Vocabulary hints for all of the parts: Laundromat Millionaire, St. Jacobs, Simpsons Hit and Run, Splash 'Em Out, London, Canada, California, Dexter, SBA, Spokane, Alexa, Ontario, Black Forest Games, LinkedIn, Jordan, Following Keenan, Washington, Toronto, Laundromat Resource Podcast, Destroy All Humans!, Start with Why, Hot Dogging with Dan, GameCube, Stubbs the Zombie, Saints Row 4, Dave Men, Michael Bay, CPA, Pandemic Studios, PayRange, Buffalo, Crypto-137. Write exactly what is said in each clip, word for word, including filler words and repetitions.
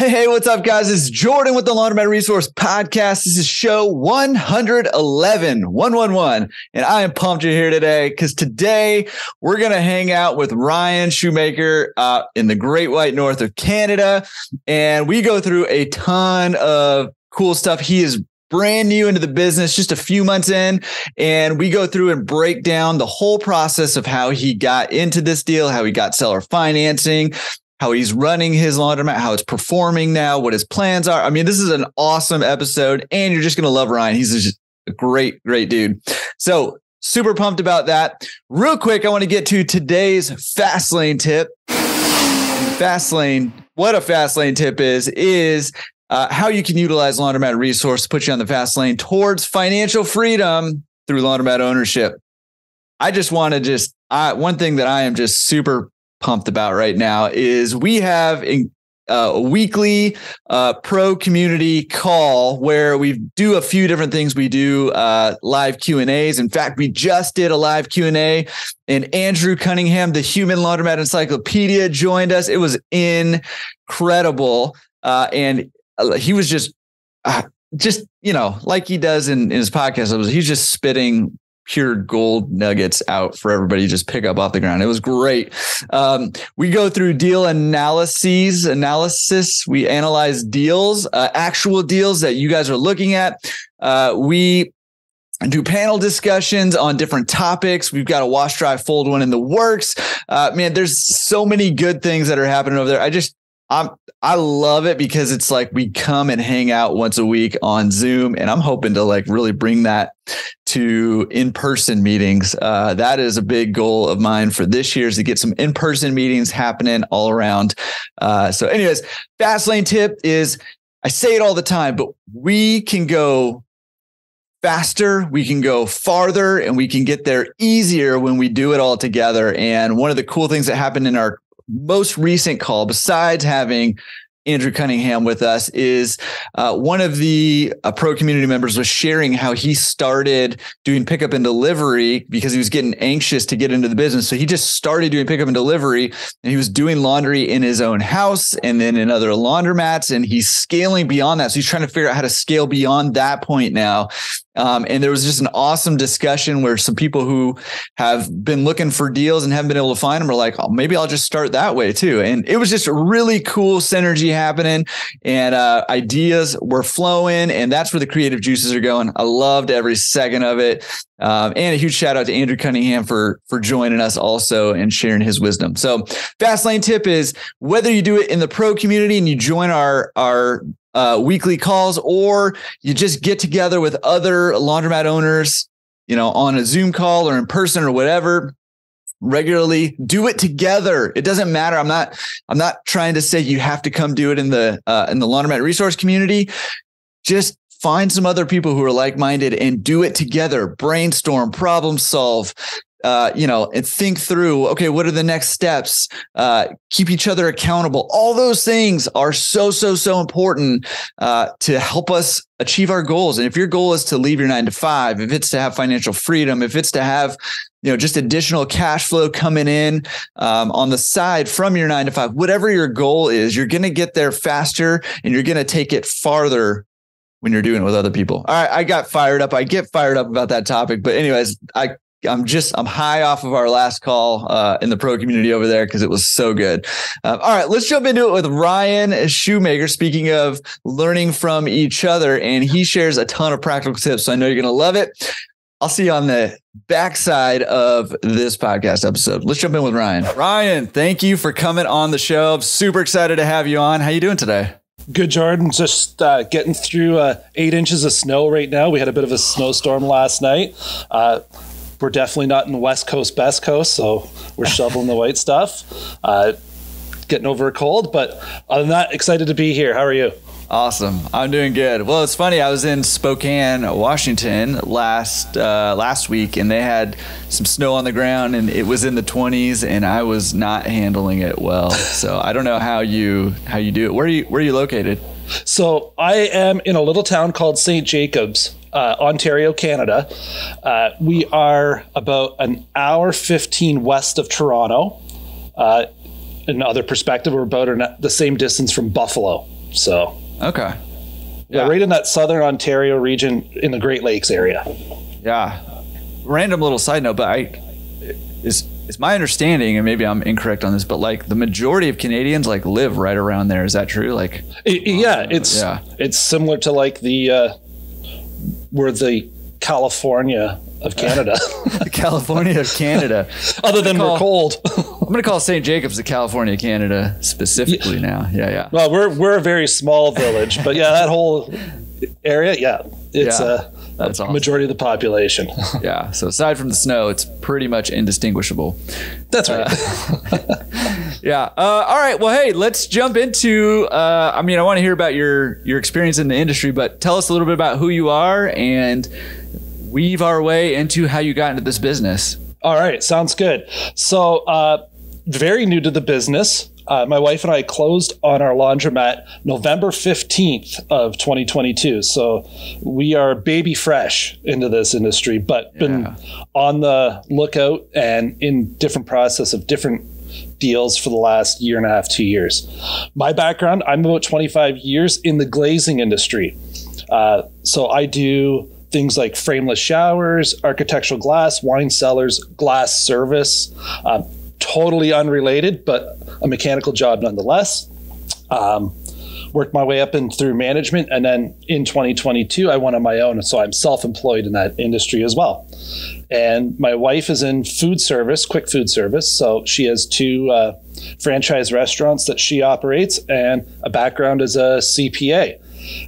Hey, hey, what's up, guys? It's Jordan with the Laundromat Resource Podcast. This is show one eleven, one eleven, and I am pumped you're here today because today we're going to hang out with Ryan Shoemaker uh, in the Great White North of Canada, and we go through a ton of cool stuff. He is brand new into the business, just a few months in, and we go through and break down the whole process of how he got into this deal, how he got seller financing, how he's running his laundromat, how it's performing now, what his plans are. I mean, this is an awesome episode, and you're just going to love Ryan. He's just a great, great dude. So super pumped about that. Real quick, I want to get to today's fast lane tip. Fast lane. What a fast lane tip is, is uh, how you can utilize Laundromat Resource to put you on the fast lane towards financial freedom through laundromat ownership. I just want to just, I, one thing that I am just super pumped about right now is we have a, uh, a weekly uh, pro community call where we do a few different things. We do uh, live Q and A's. In fact, we just did a live Q and A, and Andrew Cunningham, the Human Laundromat Encyclopedia, joined us. It was incredible, uh, and he was just, uh, just you know, like he does in, in his podcast. It was, he's just spitting pure gold nuggets out for everybody to just pick up off the ground. It was great. Um, we go through deal analyses, analysis. We analyze deals, uh, actual deals that you guys are looking at. Uh, we do panel discussions on different topics. We've got a wash, dry, fold one in the works. Uh, man, there's so many good things that are happening over there. I just, I'm, I love it because it's like we come and hang out once a week on Zoom, and I'm hoping to like really bring that to in-person meetings. Uh, that is a big goal of mine for this year, is to get some in-person meetings happening all around. Uh, so anyways, fast lane tip is, I say it all the time, but we can go faster, we can go farther, and we can get there easier when we do it all together. And one of the cool things that happened in our most recent call, besides having Andrew Cunningham with us, is uh, one of the uh, pro community members was sharing how he started doing pickup and delivery because he was getting anxious to get into the business. So he just started doing pickup and delivery, and he was doing laundry in his own house and then in other laundromats. And he's scaling beyond that. So he's trying to figure out how to scale beyond that point now. Um, and there was just an awesome discussion where some people who have been looking for deals and haven't been able to find them are like, oh, maybe I'll just start that way too. And it was just a really cool synergy happening, and uh, ideas were flowing, and that's where the creative juices are going. I loved every second of it. Um, and a huge shout out to Andrew Cunningham for, for joining us also and sharing his wisdom. So fast lane tip is, whether you do it in the pro community and you join our, our, Uh, weekly calls, or you just get together with other laundromat owners, you know, on a Zoom call or in person or whatever, regularly do it together. It doesn't matter. I'm not, I'm not trying to say you have to come do it in the, uh, in the Laundromat Resource community. Just find some other people who are like-minded and do it together. Brainstorm, problem solve, uh, you know, and think through, okay, what are the next steps? Uh, keep each other accountable. All those things are so, so, so important, uh, to help us achieve our goals. And if your goal is to leave your nine to five, if it's to have financial freedom, if it's to have, you know, just additional cash flow coming in, um, on the side from your nine to five, whatever your goal is, you're going to get there faster, and you're going to take it farther when you're doing it with other people. All right. I got fired up. I get fired up about that topic, but anyways, I, I'm just, I'm high off of our last call uh, in the pro community over there because it was so good. Uh, all right, let's jump into it with Ryan Shoemaker. Speaking of learning from each other, and he shares a ton of practical tips, so I know you're going to love it. I'll see you on the backside of this podcast episode. Let's jump in with Ryan. Ryan, thank you for coming on the show. I'm super excited to have you on. How you doing today? Good, Jordan. Just uh, getting through uh, eight inches of snow right now. We had a bit of a snowstorm last night. Uh, We're definitely not in the West Coast, best coast, so we're shoveling the white stuff, uh, getting over a cold. But I'm not excited to be here. How are you? Awesome. I'm doing good. Well, it's funny. I was in Spokane, Washington last uh, last week, and they had some snow on the ground, and it was in the twenties, and I was not handling it well. So I don't know how you how you do it. Where are you Where are you located? So I am in a little town called Saint Jacobs, uh, Ontario, Canada. Uh, we are about an hour fifteen west of Toronto. Uh, in other perspective, we're about an, the same distance from Buffalo. So okay, yeah, yeah, right in that southern Ontario region in the Great Lakes area. Yeah. Random little side note, but I is it's my understanding, and maybe I'm incorrect on this, but like the majority of Canadians like live right around there. Is that true? Like, it, yeah, it's yeah. it's similar to like the uh, where the California of Canada. The California of Canada. Other than call, we're cold. I'm going to call Saint Jacobs the California of Canada specifically yeah. now. Yeah, yeah. Well, we're we're a very small village, but yeah, that whole area, yeah, it's yeah, a, a awesome. majority of the population. Yeah, so aside from the snow, it's pretty much indistinguishable. That's right. Uh, yeah. Uh, all right. Well, hey, let's jump into, uh, I mean, I want to hear about your, your experience in the industry, but tell us a little bit about who you are and weave our way into how you got into this business. All right. Sounds good. So, uh, very new to the business. Uh, my wife and I closed on our laundromat November fifteenth of twenty twenty-two. So we are baby fresh into this industry, but yeah. been on the lookout and in different process of different deals for the last year and a half, two years. My background, I'm about twenty-five years in the glazing industry. Uh, so I do things like frameless showers, architectural glass, wine cellars, glass service, um, totally unrelated, but a mechanical job nonetheless. Um, worked my way up and through management. And then in twenty twenty-two, I went on my own. So I'm self-employed in that industry as well. And my wife is in food service, quick food service. So she has two uh, franchise restaurants that she operates and a background as a C P A.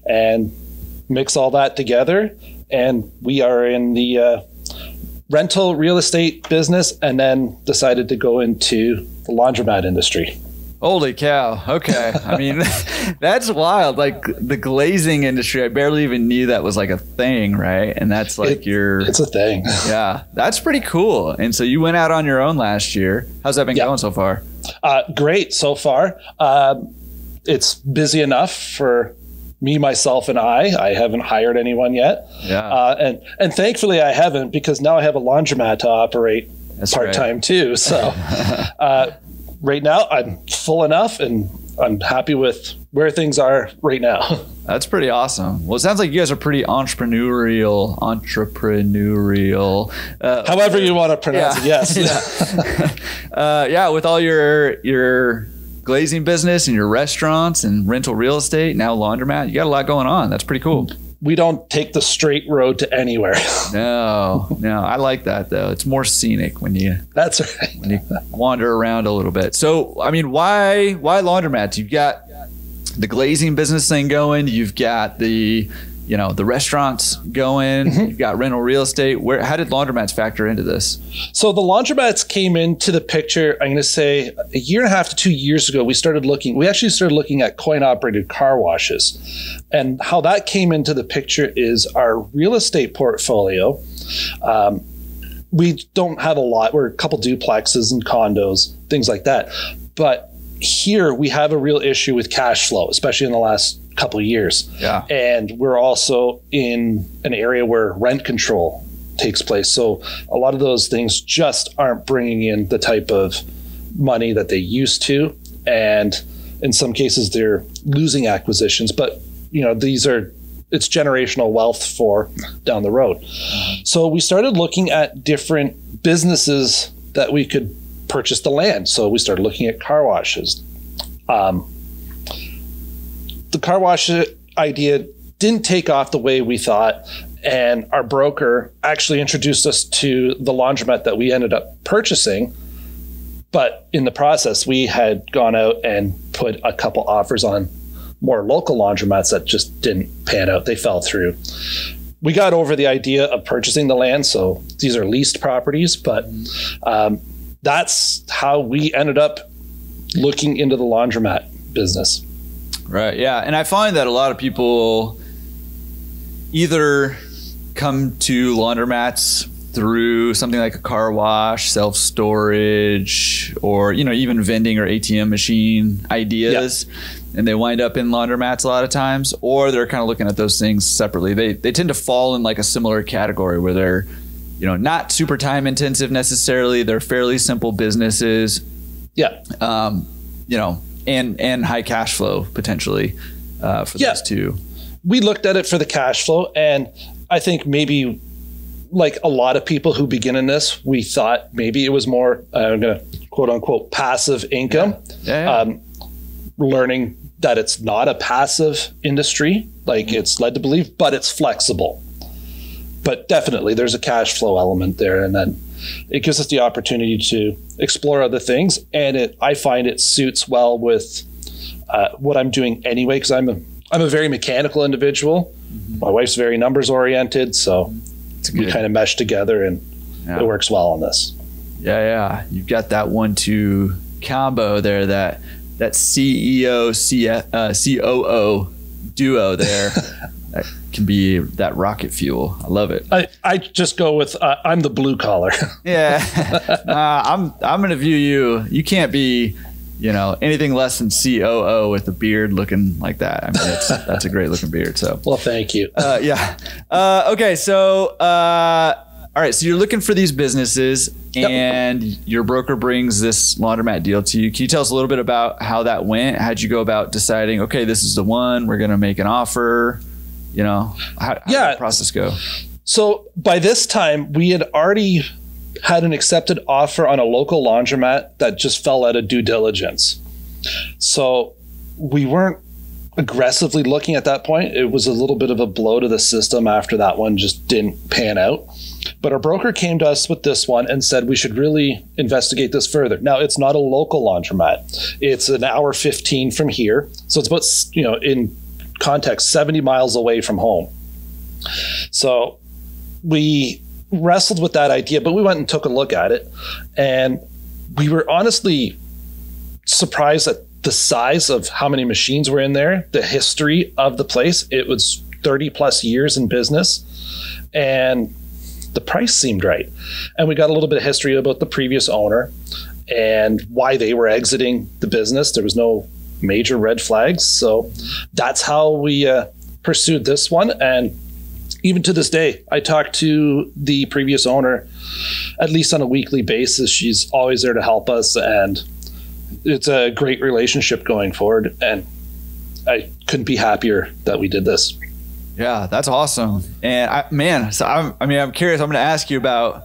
And mix all that together, and we are in the uh, rental real estate business, and then decided to go into the laundromat industry. Holy cow. Okay. I mean, that's wild. Like the glazing industry, I barely even knew that was like a thing, right? And that's like it, your... It's a thing. Yeah. That's pretty cool. And so you went out on your own last year. How's that been yeah. going so far? Uh, great so far. Uh, it's busy enough for me, myself, and I. I haven't hired anyone yet. Yeah. Uh, and, and thankfully I haven't, because now I have a laundromat to operate That's part-time right. too. So uh, right now I'm full enough and I'm happy with where things are right now. That's pretty awesome. Well, it sounds like you guys are pretty entrepreneurial, entrepreneurial. Uh, However you want to pronounce yeah. it, yes. yeah. uh, yeah, with all your your... glazing business and your restaurants and rental real estate, now laundromat. You got a lot going on. That's pretty cool. We don't take the straight road to anywhere. no, no. I like that though. It's more scenic when you That's right. when you wander around a little bit. So, I mean, why why laundromats? You've got the glazing business thing going, you've got the, you know, the restaurants going, mm-hmm. you've got rental real estate. Where how did laundromats factor into this? So the laundromats came into the picture, I'm going to say a year and a half to two years ago. We started looking, we actually started looking at coin operated car washes, and how that came into the picture is our real estate portfolio. Um, we don't have a lot. We're a couple duplexes and condos, things like that. But here we have a real issue with cash flow, especially in the last couple of years. Yeah. And we're also in an area where rent control takes place. So a lot of those things just aren't bringing in the type of money that they used to. And in some cases they're losing acquisitions, but you know, these are, it's generational wealth for down the road. So we started looking at different businesses that we could purchase the land. So we started looking at car washes. Um, The car wash idea didn't take off the way we thought, and our broker actually introduced us to the laundromat that we ended up purchasing. But in the process, we had gone out and put a couple offers on more local laundromats that just didn't pan out. They fell through. We got over the idea of purchasing the land, so these are leased properties, but um, that's how we ended up looking into the laundromat business. Right. Yeah. And I find that a lot of people either come to laundromats through something like a car wash, self-storage, or, you know, even vending or A T M machine ideas. Yep. And they wind up in laundromats a lot of times, or they're kind of looking at those things separately. They, they tend to fall in like a similar category where they're, you know, not super time intensive necessarily. They're fairly simple businesses. Yeah. Um, you know, and and high cash flow potentially. uh, for yeah. those two? We looked at it for the cash flow, and I think maybe like a lot of people who begin in this, we thought maybe it was more, I'm going to quote unquote, passive income, yeah. Yeah, yeah. Um, learning that it's not a passive industry, like mm-hmm. it's led to believe, but it's flexible. But definitely there's a cash flow element there. And then it gives us the opportunity to explore other things. And it, I find it suits well with uh, what I'm doing anyway, because I'm a, I'm a very mechanical individual. Mm-hmm. My wife's very numbers oriented. So it's we kind of mesh together, and yeah. it works well on this. Yeah, yeah. You've got that one, two combo there, that that C E O, C F, uh, C O O duo there. That can be that rocket fuel. I love it. I, I just go with, uh, I'm the blue collar. yeah. Uh, I'm, I'm going to view you. You can't be, you know, anything less than C O O with a beard looking like that. I mean, that's, that's a great looking beard. So, well, thank you. Uh, yeah. Uh, okay. So, uh, all right. So you're looking for these businesses, and yep. your broker brings this laundromat deal to you. Can you tell us a little bit about how that went? How'd you go about deciding, okay, this is the one, we're going to make an offer? You know, how, how yeah. did the process go? So by this time, we had already had an accepted offer on a local laundromat that just fell out of due diligence. So we weren't aggressively looking at that point. It was a little bit of a blow to the system after that one just didn't pan out. But our broker came to us with this one and said we should really investigate this further. Now, it's not a local laundromat. It's an hour fifteen from here. So it's about, you know, in context, seventy miles away from home. So we wrestled with that idea, but we went and took a look at it. And we were honestly surprised at the size of how many machines were in there, the history of the place. It was thirty plus years in business. And the price seemed right. And we got a little bit of history about the previous owner and why they were exiting the business. There was no major red flags. So that's how we uh, pursued this one. And even to this day, I talk to the previous owner, at least on a weekly basis. She's always there to help us. And it's a great relationship going forward. And I couldn't be happier that we did this. Yeah, that's awesome. And I, man, so I'm, I mean, I'm curious, I'm going to ask you about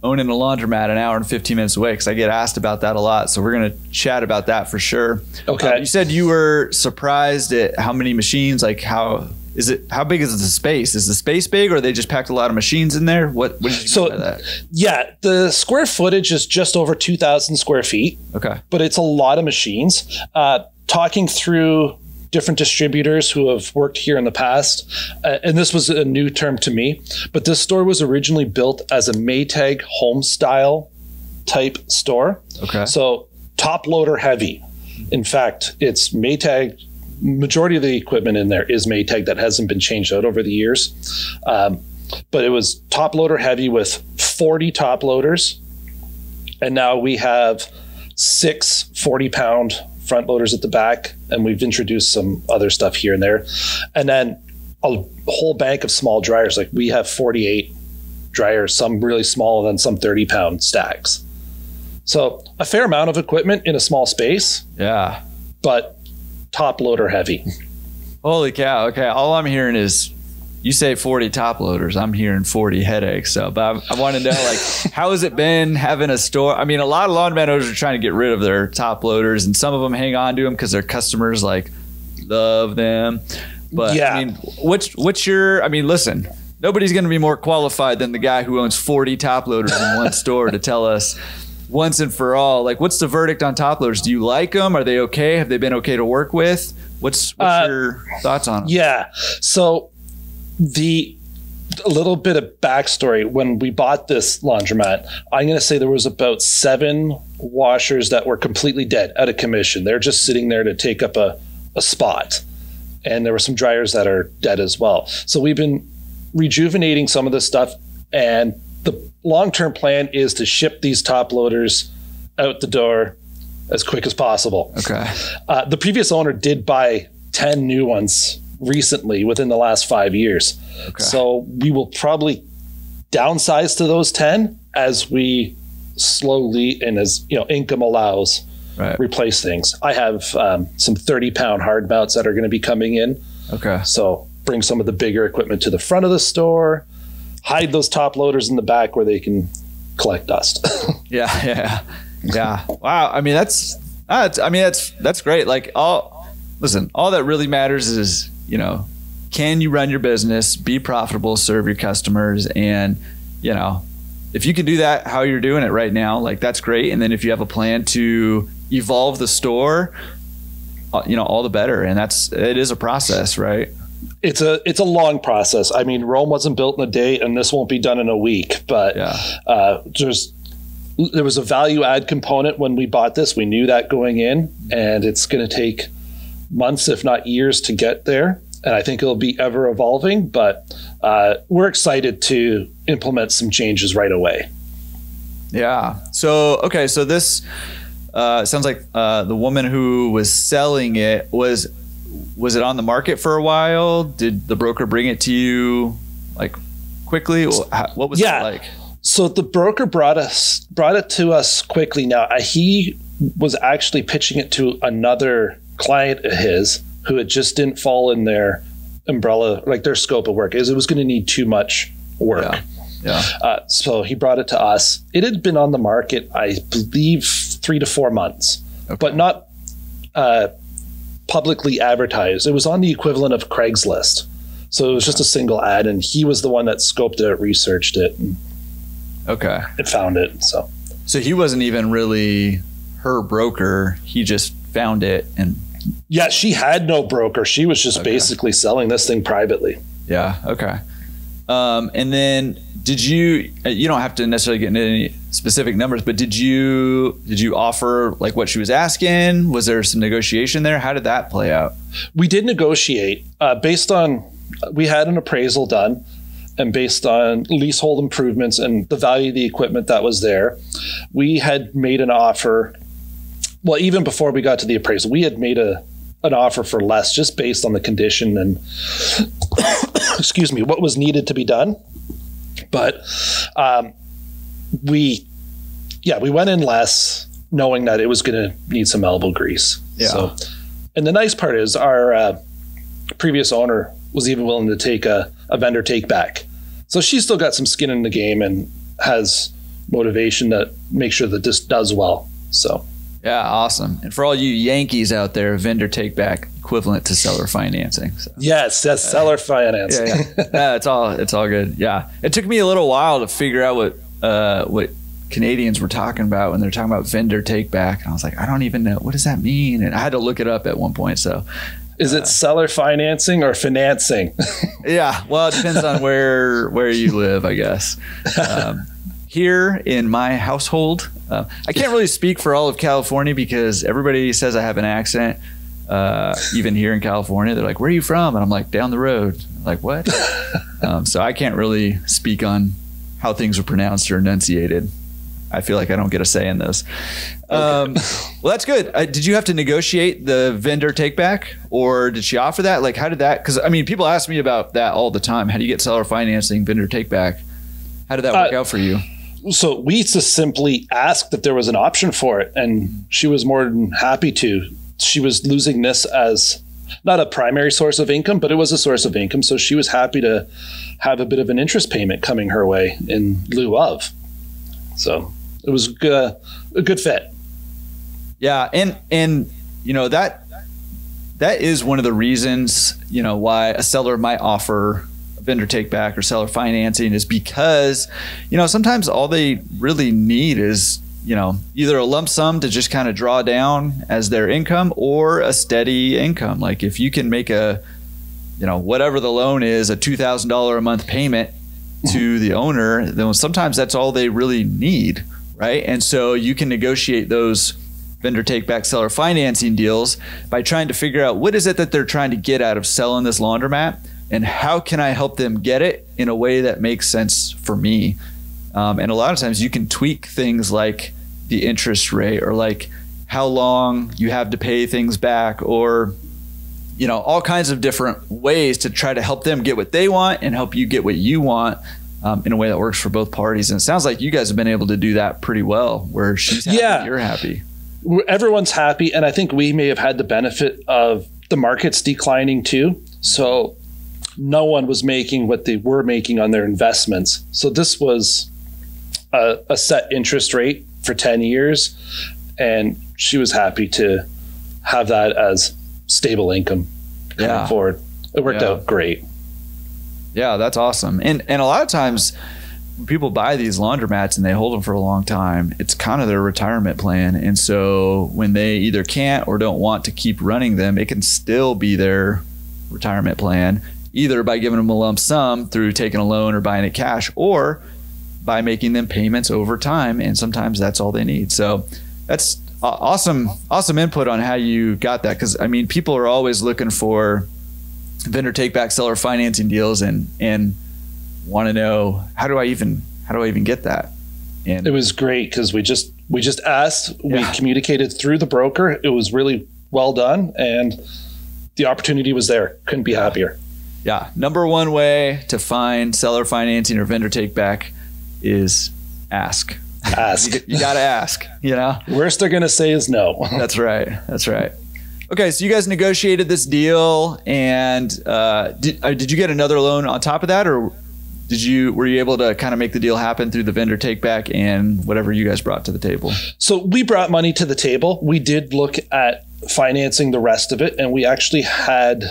owning a laundromat an hour and fifteen minutes away, because I get asked about that a lot. So we're going to chat about that for sure. Okay. Um, you said you were surprised at how many machines, like how is it, how big is the space? Is the space big, or are they just packed a lot of machines in there? What, what did you so, mean by that? Yeah, the square footage is just over two thousand square feet. Okay. But it's a lot of machines. Uh, talking through different distributors who have worked here in the past. Uh, and this was a new term to me, but this store was originally built as a Maytag home style type store. Okay. So top loader heavy. In fact, it's Maytag. Majority of the equipment in there is Maytag that hasn't been changed out over the years. Um, but it was top loader heavy with forty top loaders. And now we have six forty pound front loaders at the back, and we've introduced some other stuff here and there, and then a whole bank of small dryers. Like we have forty-eight dryers, some really small, and then some thirty pound stacks. So a fair amount of equipment in a small space. Yeah, but top loader heavy. Holy cow. Okay, all I'm hearing is you say forty top loaders. I'm hearing forty headaches. So, but I, I want to know, like, how has it been having a store? I mean, a lot of laundromat owners are trying to get rid of their top loaders, and some of them hang on to them because their customers like love them. But yeah. I mean, what's, what's your, I mean, listen, nobody's going to be more qualified than the guy who owns forty top loaders in one store to tell us once and for all, like, what's the verdict on top loaders? Do you like them? Are they okay? Have they been okay to work with? What's, what's uh, your thoughts on them? Yeah. So, The a little bit of backstory, when we bought this laundromat, I'm going to say there was about seven washers that were completely dead, out of commission. They're just sitting there to take up a, a spot. And there were some dryers that are dead as well. So we've been rejuvenating some of this stuff. And the long-term plan is to ship these top loaders out the door as quick as possible. Okay. Uh, the previous owner did buy ten new ones recently, within the last five years. Okay. So we will probably downsize to those ten as we slowly and as, you know, income allows right. replace things. I have um, some thirty pound hard mounts that are going to be coming in. Okay. So bring some of the bigger equipment to the front of the store, hide those top loaders in the back where they can collect dust. yeah. Yeah. Yeah. Wow. I mean, that's, that's, I mean, that's, that's great. Like all, listen, all that really matters is, you know, can you run your business, be profitable, serve your customers? And, you know, if you can do that, how you're doing it right now, like that's great. And then if you have a plan to evolve the store, you know, all the better. And that's, it is a process, right? It's a, it's a long process. I mean, Rome wasn't built in a day and this won't be done in a week, but yeah. uh, there's, there was a value add component when we bought this. We knew that going in, and it's going to take months, if not years, to get there. And I think it'll be ever evolving, but uh, we're excited to implement some changes right away. Yeah. So, okay. So this uh, sounds like uh, the woman who was selling it was, was it on the market for a while? Did the broker bring it to you like quickly? What was yeah. it like? So the broker brought us, brought it to us quickly. Now he was actually pitching it to another client of his who had just didn't fall in their umbrella, like their scope of work. It was, was going to need too much work. Yeah. yeah. Uh, so he brought it to us. It had been on the market, I believe, three to four months, okay. but not uh, publicly advertised. It was on the equivalent of Craigslist. So it was just a single ad, and he was the one that scoped it, researched it, and okay. it found it. So, so he wasn't even really her broker. He just found it. And yeah, she had no broker. She was just okay. basically selling this thing privately. Yeah. Okay. Um, and then did you, you don't have to necessarily get into any specific numbers, but did you, did you offer like what she was asking? Was there some negotiation there? How did that play out? We did negotiate, uh, based on, we had an appraisal done. And based on leasehold improvements and the value of the equipment that was there, we had made an offer. Well, even before we got to the appraisal, we had made a an offer for less just based on the condition and excuse me, what was needed to be done. But um, we, yeah, we went in less knowing that it was going to need some elbow grease. Yeah. So, and the nice part is our uh, previous owner was even willing to take a, a vendor take back. So she's still got some skin in the game and has motivation to make sure that this does well. So yeah, awesome. And for all you Yankees out there, vendor take back equivalent to seller financing. So. Yes, that's uh, seller financing. Yeah, yeah. yeah, it's all it's all good. Yeah, it took me a little while to figure out what uh, what Canadians were talking about when they're talking about vendor take back, and I was like, I don't even know, what does that mean? And I had to look it up at one point. So. Is it uh, seller financing or financing? yeah. Well, it depends on where where you live, I guess. Um, here in my household, uh, I can't really speak for all of California because everybody says I have an accent. Uh, even here in California, they're like, where are you from? And I'm like, down the road. I'm like, what? um, so I can't really speak on how things are pronounced or enunciated. I feel like I don't get a say in this. Um, okay. Well, that's good. Uh, did you have to negotiate the vendor take back, or did she offer that? Like, how did that? Because I mean, people ask me about that all the time. How do you get seller financing, vendor take back? How did that work uh, out for you? So we just simply asked if there was an option for it, and she was more than happy to. She was losing this as not a primary source of income, but it was a source of income. So she was happy to have a bit of an interest payment coming her way in lieu of. So. It was uh, a good fit. Yeah. And, and, you know, that, that is one of the reasons, you know, why a seller might offer a vendor take back or seller financing is because, you know, sometimes all they really need is, you know, either a lump sum to just kind of draw down as their income or a steady income. Like if you can make a, you know, whatever the loan is, a two thousand dollars a month payment to the owner, then sometimes that's all they really need. Right. And so you can negotiate those vendor take back seller financing deals by trying to figure out what is it that they're trying to get out of selling this laundromat and how can I help them get it in a way that makes sense for me. Um, and a lot of times you can tweak things like the interest rate or like how long you have to pay things back or, you know, all kinds of different ways to try to help them get what they want and help you get what you want. Um, in a way that works for both parties. And it sounds like you guys have been able to do that pretty well where she's happy, yeah. You're happy. everyone's happy. And I think we may have had the benefit of the markets declining too. So no one was making what they were making on their investments. So this was a, a set interest rate for ten years. And she was happy to have that as stable income going yeah. forward. It worked yeah. out great. Yeah, that's awesome. And and a lot of times people buy these laundromats and they hold them for a long time. It's kind of their retirement plan. And so when they either can't or don't want to keep running them, it can still be their retirement plan, either by giving them a lump sum through taking a loan or buying it cash, or by making them payments over time. And sometimes that's all they need. So that's awesome. Awesome input on how you got that. Because I mean, people are always looking for vendor take back seller financing deals and, and want to know, how do I even, how do I even get that? And it was great. Cause we just, we just asked, yeah. we communicated through the broker. It was really well done. And the opportunity was there. Couldn't be yeah. happier. Yeah. Number one way to find seller financing or vendor take back is ask. Ask. you, you gotta ask, you know. Worst they're gonna say is no. That's right. That's right. Okay, so you guys negotiated this deal, and uh, did uh, did you get another loan on top of that, or did you were you able to kind of make the deal happen through the vendor take back and whatever you guys brought to the table? So we brought money to the table. We did look at financing the rest of it, and we actually had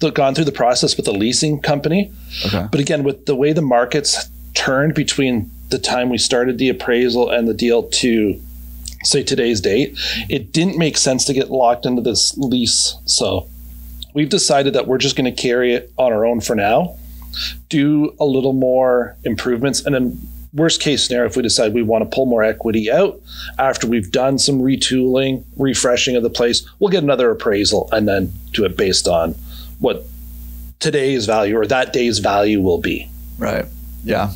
the, gone through the process with a leasing company. Okay. But again, with the way the markets turned between the time we started the appraisal and the deal to say today's date, it didn't make sense to get locked into this lease. So we've decided that we're just going to carry it on our own for now, do a little more improvements. And then worst case scenario, if we decide we want to pull more equity out after we've done some retooling, refreshing of the place, we'll get another appraisal and then do it based on what today's value or that day's value will be. Right. Yeah.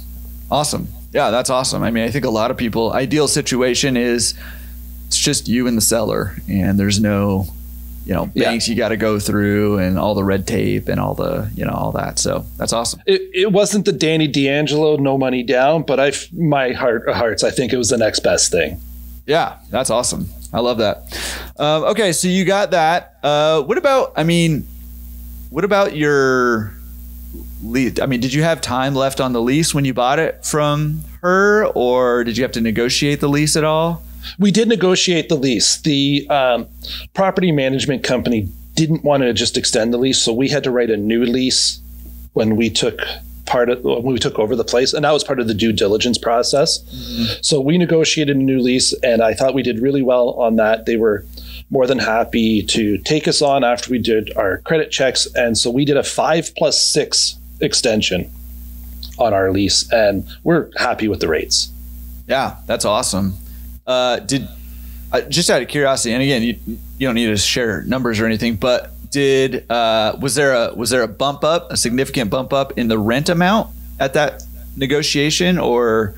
Awesome. Yeah, that's awesome. I mean, I think a lot of people, ideal situation is it's just you and the seller, and there's no, you know, banks yeah. you got to go through and all the red tape and all the, you know, all that. So that's awesome. It, it wasn't the Danny D'Angelo, no money down, but I, my heart of hearts, I think it was the next best thing. Yeah, that's awesome. I love that. Um, okay, so you got that. Uh, what about, I mean, what about your... I mean, did you have time left on the lease when you bought it from her, or did you have to negotiate the lease at all? We did negotiate the lease. The um, property management company didn't want to just extend the lease, so we had to write a new lease when we took part of when we took over the place, and that was part of the due diligence process. Mm-hmm. So we negotiated a new lease, and I thought we did really well on that. They were more than happy to take us on after we did our credit checks, and so we did a five plus six. Extension on our lease, and we're happy with the rates. Yeah, that's awesome. Uh, did uh, just out of curiosity, and again, you, you don't need to share numbers or anything, but did uh, was there a was there a bump up, a significant bump up in the rent amount at that negotiation, or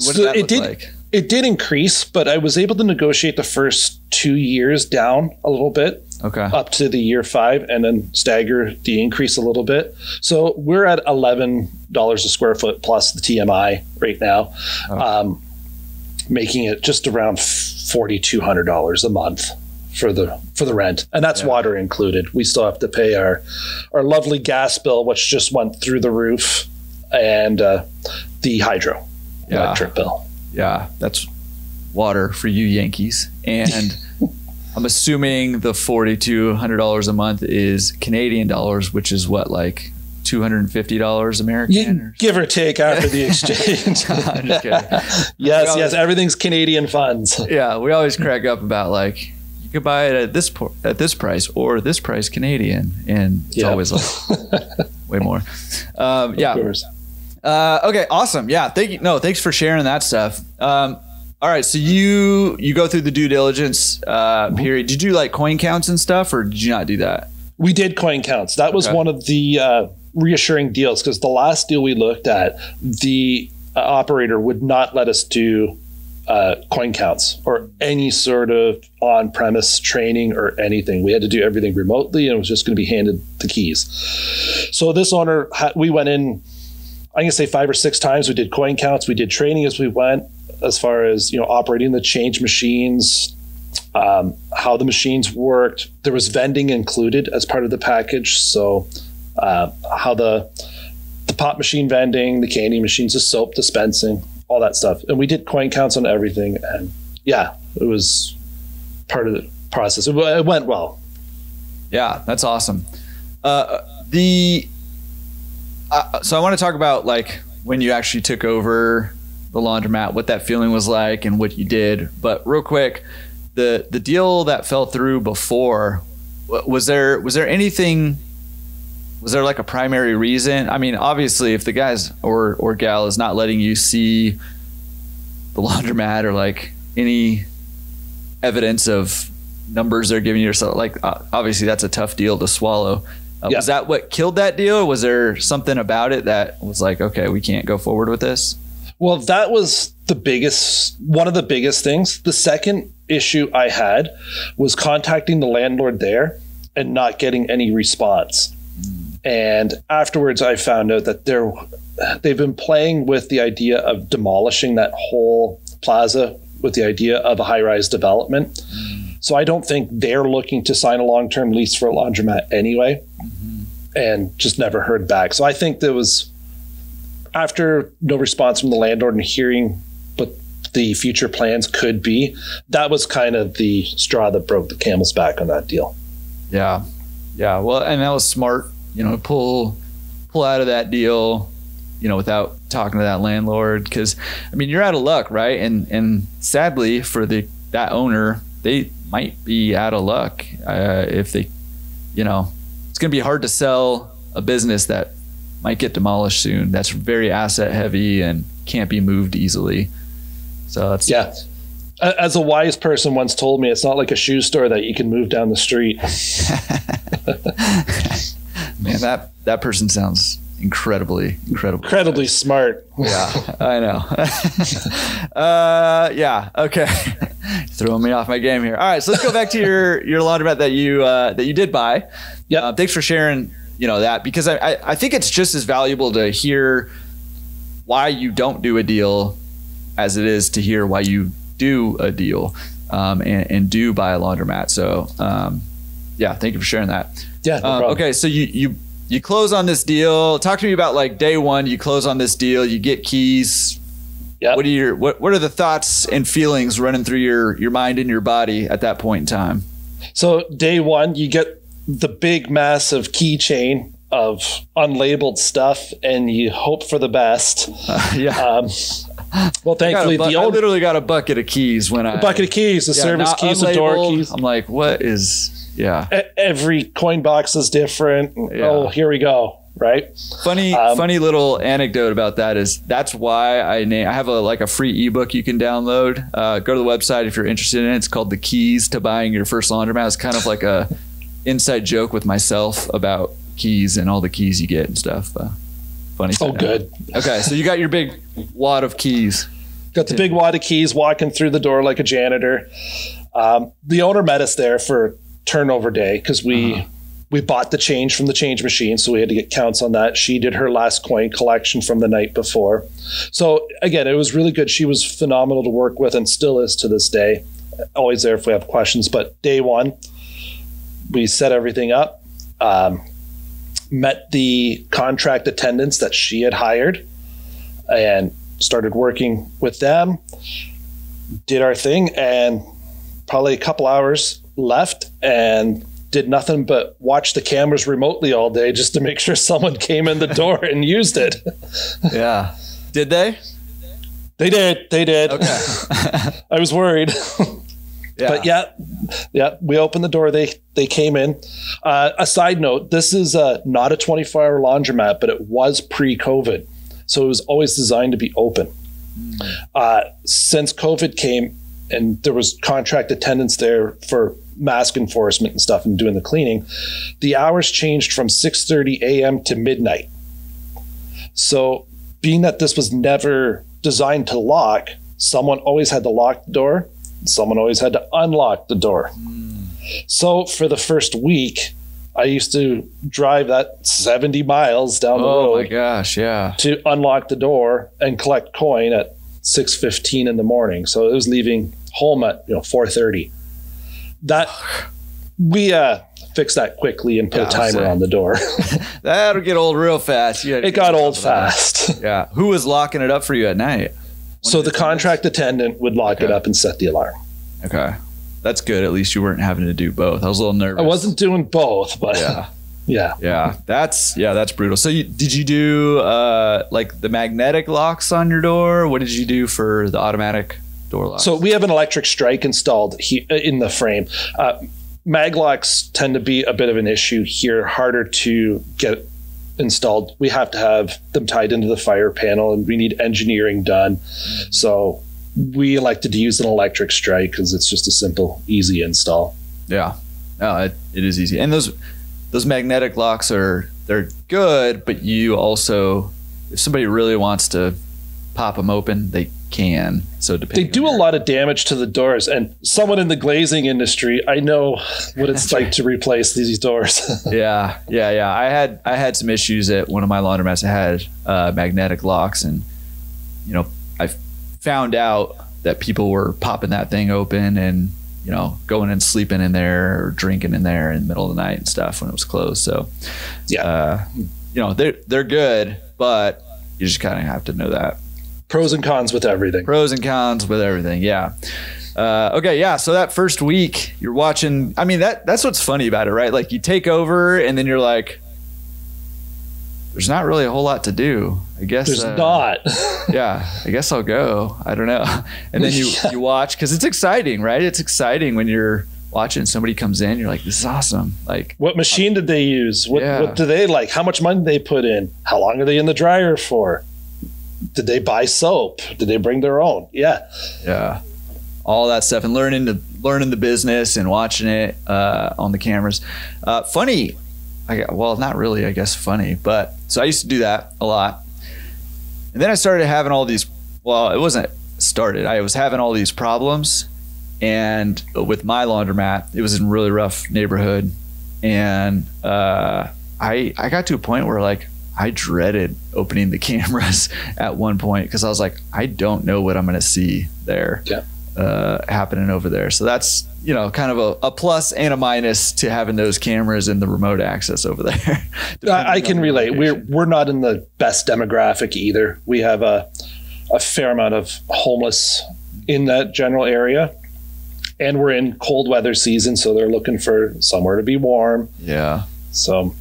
what did that look like? It did increase, but I was able to negotiate the first two years down a little bit. Okay. Up to the year five, and then stagger the increase a little bit. So we're at eleven dollars a square foot plus the T M I right now, okay. um, making it just around forty-two hundred dollars a month for the for the rent, and that's yeah. water included. We still have to pay our our lovely gas bill, which just went through the roof, and uh, the hydro yeah. electric bill. Yeah, that's water for you Yankees, and. I'm assuming the forty-two hundred dollars a month is Canadian dollars, which is what, like two hundred fifty dollars American? Yeah, or give or take after the exchange. No, I'm just kidding. yes, always, yes, everything's Canadian funds. Yeah, we always crack up about like, you could buy it at this por- at this price or this price Canadian, and it's yep. always like way more. Um, yeah. Of course. Uh, okay, awesome. Yeah, thank you. No, thanks for sharing that stuff. Um, All right, so you you go through the due diligence uh, period. Did you do like coin counts and stuff, or did you not do that? We did coin counts. That was okay. one of the uh, reassuring deals, because the last deal we looked at, the uh, operator would not let us do uh, coin counts or any sort of on-premise training or anything. We had to do everything remotely, and it was just going to be handed the keys. So this owner, we went in, I'm going to say five or six times. We did coin counts. We did training as we went. As far as, you know, operating the change machines, um, how the machines worked. There was vending included as part of the package. So uh, how the the pop machine vending, the candy machines, the soap dispensing, all that stuff. And we did coin counts on everything. And yeah, it was part of the process. It, it went well. Yeah, that's awesome. Uh, the uh, so I want to talk about like when you actually took over the laundromat, what that feeling was like and what you did. But real quick, the the deal that fell through before, was there was there anything, was there like a primary reason? I mean, obviously if the guys or or gal is not letting you see the laundromat or like any evidence of numbers they're giving yourself, like obviously that's a tough deal to swallow. Uh, yeah. Was that what killed that deal? Or was there something about it that was like, okay, we can't go forward with this? Well, that was the biggest, one of the biggest things. The second issue I had was contacting the landlord there and not getting any response. Mm. And afterwards I found out that they're, they've been playing with the idea of demolishing that whole plaza with the idea of a high-rise development. Mm. So I don't think they're looking to sign a long-term lease for a laundromat anyway, mm-hmm. and just never heard back. So I think there was, after no response from the landlord and hearing what the future plans could be, that was kind of the straw that broke the camel's back on that deal. Yeah. Yeah. Well, and that was smart, you know, pull, pull out of that deal, you know, without talking to that landlord. Cause I mean, you're out of luck, right? And, and sadly for the, that owner, they might be out of luck. Uh, if they, you know, it's going to be hard to sell a business that might get demolished soon. That's very asset heavy and can't be moved easily. So that's, yeah. As a wise person once told me, it's not like a shoe store that you can move down the street. Man, that, that person sounds incredibly, incredibly, incredibly nice. Smart. Yeah, I know. uh, yeah. Okay. Throwing me off my game here. All right. So let's go back to your, your laundromat that you, uh, that you did buy. Yeah. Uh, thanks for sharing, you know, that, because I, I think it's just as valuable to hear why you don't do a deal as it is to hear why you do a deal, um, and, and do buy a laundromat. So, um, yeah, thank you for sharing that. Yeah. No um, okay. So you, you, you close on this deal. Talk to me about like day one, you close on this deal, you get keys. Yep. What are your, what, what are the thoughts and feelings running through your, your mind and your body at that point in time? So day one, you get the big massive keychain of unlabeled stuff and you hope for the best. Uh, yeah. Um, well, thankfully, bu- the old, I literally got a bucket of keys when I, a bucket of keys, the yeah, service keys, the door keys. I'm like, what is, yeah. E- every coin box is different. Yeah. Oh, here we go. Right. Funny, um, funny little anecdote about that is that's why I name, I have a, like a free ebook you can download, uh, go to the website if you're interested in it. It's called The Keys to Buying Your First Laundromat. It's kind of like a, inside joke with myself about keys and all the keys you get and stuff. Uh, funny. Oh, good. Okay. So you got your big wad of keys. Got the big wad of keys, walking through the door like a janitor. Um, the owner met us there for turnover day because we, uh-huh. we bought the change from the change machine. So we had to get counts on that. She did her last coin collection from the night before. So again, it was really good. She was phenomenal to work with and still is to this day. Always there if we have questions. But day one, we set everything up, um, met the contract attendants that she had hired and started working with them, did our thing, and probably a couple hours left and did nothing but watch the cameras remotely all day just to make sure someone came in the door and used it. Yeah. Did they? They did. They did. Okay. I was worried. Yeah. But yeah, yeah, we opened the door. They they came in. Uh, a side note, this is uh, not a twenty-four hour laundromat, but it was pre-COVID. So it was always designed to be open. Mm. Uh, since COVID came and there was contract attendants there for mask enforcement and stuff and doing the cleaning, the hours changed from six thirty a.m. to midnight. So being that this was never designed to lock, someone always had to lock the door. Someone always had to unlock the door. Mm. So for the first week, I used to drive that seventy miles down the oh road. Oh my gosh, yeah. To unlock the door and collect coin at six fifteen in the morning. So it was leaving home at, you know, four thirty. that we uh fix that quickly and put yeah, a timer saying. on the door. That'll get old real fast. You it got old fast. Yeah. Who was locking it up for you at night? When so the contract was? attendant would lock okay. it up and set the alarm. Okay. That's good. At least you weren't having to do both. I was a little nervous. I wasn't doing both, but yeah. Yeah. Yeah. That's, yeah, that's brutal. So you, did you do uh, like the magnetic locks on your door? What did you do for the automatic door locks? So we have an electric strike installed he, in the frame. Uh, mag locks tend to be a bit of an issue here, harder to get installed. We have to have them tied into the fire panel and we need engineering done. So we elected to use an electric strike because it's just a simple, easy install. Yeah, no, it, it is easy. And those those magnetic locks are, they're good, but you also, if somebody really wants to pop them open, they can. So depending, they do a lot of damage to the doors, and someone in the glazing industry, I know what it's like right. to replace these doors. yeah, yeah, yeah. I had I had some issues at one of my laundromats. I had uh, magnetic locks, and you know, I found out that people were popping that thing open and you know going and sleeping in there or drinking in there in the middle of the night and stuff when it was closed. So yeah, uh, you know they're they're good, but you just kind of have to know that. Pros and cons with everything. Pros and cons with everything. Yeah. Uh, okay. Yeah. So that first week you're watching, I mean, that that's what's funny about it, right? Like you take over and then you're like, there's not really a whole lot to do. I guess there's uh, not. yeah. I guess I'll go. I don't know. And then you, yeah. you watch, cause it's exciting, right? It's exciting when you're watching somebody comes in, you're like, this is awesome. Like what machine did they use? What, yeah. what do they like? How much money did they put in? How long are they in the dryer for? Did they buy soap? Did they bring their own? Yeah. Yeah. All that stuff and learning the, learning the business and watching it uh, on the cameras. Uh, funny. I got, well, not really, I guess funny, but so I used to do that a lot. And then I started having all these, well, it wasn't started. I was having all these problems and with my laundromat, it was in a really rough neighborhood. And uh, I, I got to a point where like, I dreaded opening the cameras at one point because I was like, I don't know what I'm going to see there yeah. uh, happening over there. So that's, you know, kind of a, a plus and a minus to having those cameras and the remote access over there. I can relate. Location. We're we're not in the best demographic either. We have a, a fair amount of homeless in that general area and we're in cold weather season. So they're looking for somewhere to be warm. Yeah. So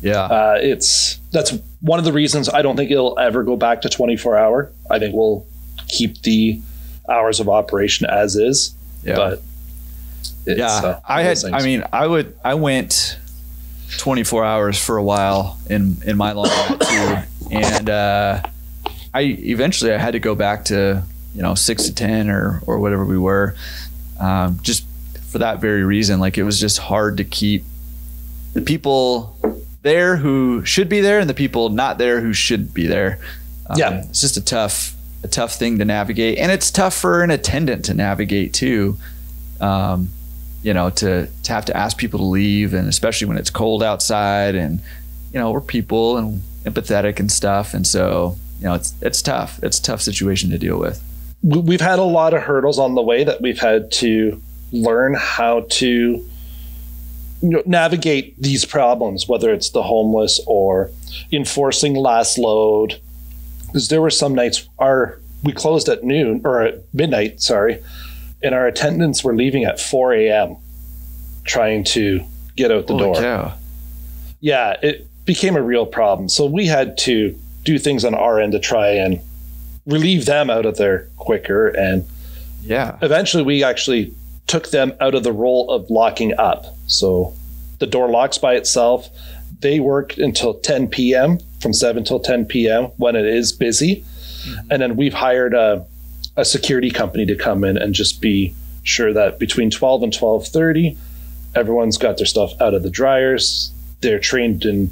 yeah, uh, it's that's one of the reasons I don't think it'll ever go back to twenty-four hour. I think we'll keep the hours of operation as is. Yeah, but it's, yeah. Uh, I had. I mean, I would. I went twenty-four hours for a while in in my laundromat too, and uh, I eventually I had to go back to you know six to ten or or whatever we were, um, just for that very reason. Like it was just hard to keep the people there who should be there and the people not there who should be there. Um, yeah. It's just a tough, a tough thing to navigate. And it's tough for an attendant to navigate too. Um, you know, to, to have to ask people to leave, and especially when it's cold outside and, you know, we're people and empathetic and stuff. And so, you know, it's, it's tough. It's a tough situation to deal with. We've had a lot of hurdles on the way that we've had to learn how to You know, navigate these problems, whether it's the homeless or enforcing last load. Because there were some nights our we closed at noon or at midnight, sorry, and our attendants were leaving at four a m trying to get out the Holy door. Cow. Yeah, it became a real problem. So we had to do things on our end to try and relieve them out of there quicker. And yeah, eventually we actually took them out of the role of locking up. So the door locks by itself. They work until ten p m, from seven till ten p m when it is busy. Mm-hmm. And then we've hired a, a security company to come in and just be sure that between twelve and twelve thirty, everyone's got their stuff out of the dryers. They're trained in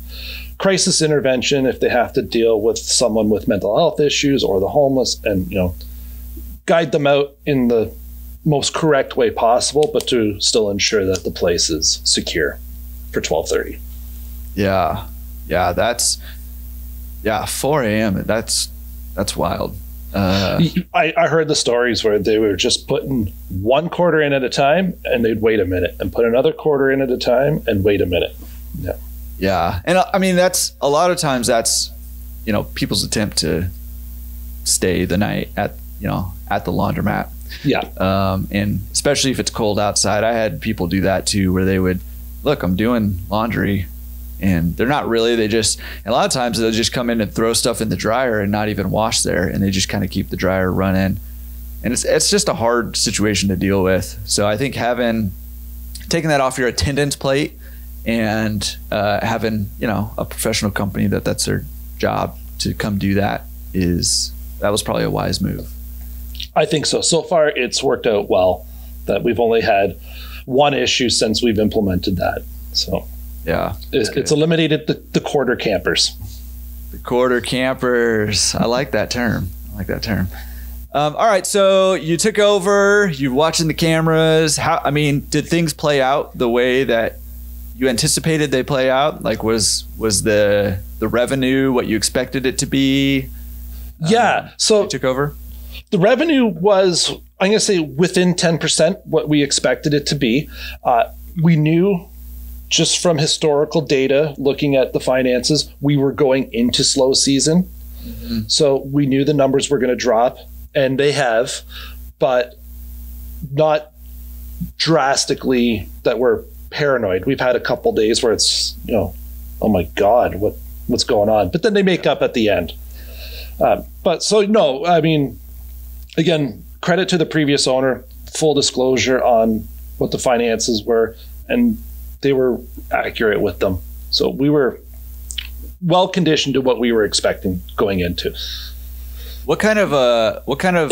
crisis intervention if they have to deal with someone with mental health issues or the homeless, and you know, guide them out in the most correct way possible, but to still ensure that the place is secure for twelve thirty. Yeah. Yeah. That's yeah. four a m. That's, that's wild. Uh, I, I heard the stories where they were just putting one quarter in at a time and they'd wait a minute and put another quarter in at a time and wait a minute. Yeah. Yeah. And I mean, that's a lot of times that's, you know, people's attempt to stay the night at, you know, at the laundromat. Yeah. Um, and especially if it's cold outside, I had people do that too, where they would look, I'm doing laundry, and they're not really, they just, and a lot of times they'll just come in and throw stuff in the dryer and not even wash there. And they just kind of keep the dryer running, and it's, it's just a hard situation to deal with. So I think having, taking that off your attendance plate and, uh, having, you know, a professional company that that's their job to come do that is, that was probably a wise move. I think so. So far, it's worked out well. That we've only had one issue since we've implemented that. So yeah, it's, it's eliminated the, the quarter campers. The quarter campers. I like that term. I like that term. Um, all right. So you took over. You're watching the cameras. How? I mean, did things play out the way that you anticipated they play out? Like, was was the the revenue what you expected it to be? Yeah. Um, so you took over. The revenue was, I'm going to say, within ten percent what we expected it to be. Uh, we knew just from historical data, looking at the finances, we were going into slow season. Mm-hmm. So we knew the numbers were going to drop, and they have, but not drastically that we're paranoid. We've had a couple days where it's, you know, oh my God, what what's going on? But then they make up at the end. Uh, but so, no, I mean... Again, credit to the previous owner, full disclosure on what the finances were, and they were accurate with them. So we were well conditioned to what we were expecting going into. What kind of uh, what kind of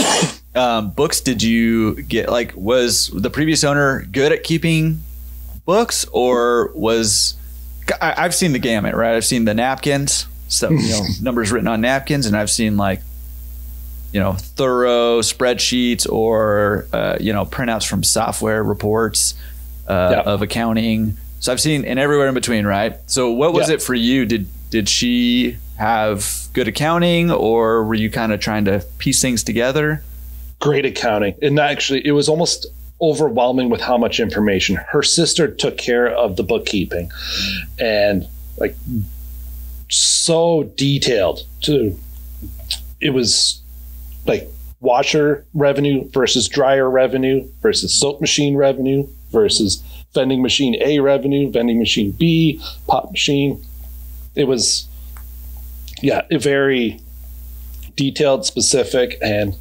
um, books did you get? Like, was the previous owner good at keeping books, or was I, I've seen the gamut, right? I've seen the napkins, so you know, numbers written on napkins, and I've seen like, you know, thorough spreadsheets or, uh, you know, printouts from software reports uh, yeah. of accounting. So I've seen and everywhere in between, right? So what was yeah. it for you? Did did she have good accounting, or were you kind of trying to piece things together? Great accounting. And actually, it was almost overwhelming with how much information. Her sister took care of the bookkeeping and like so detailed too. It was... like washer revenue versus dryer revenue versus soap machine revenue versus vending machine A revenue, vending machine B, pop machine. It was, yeah, very detailed, specific, and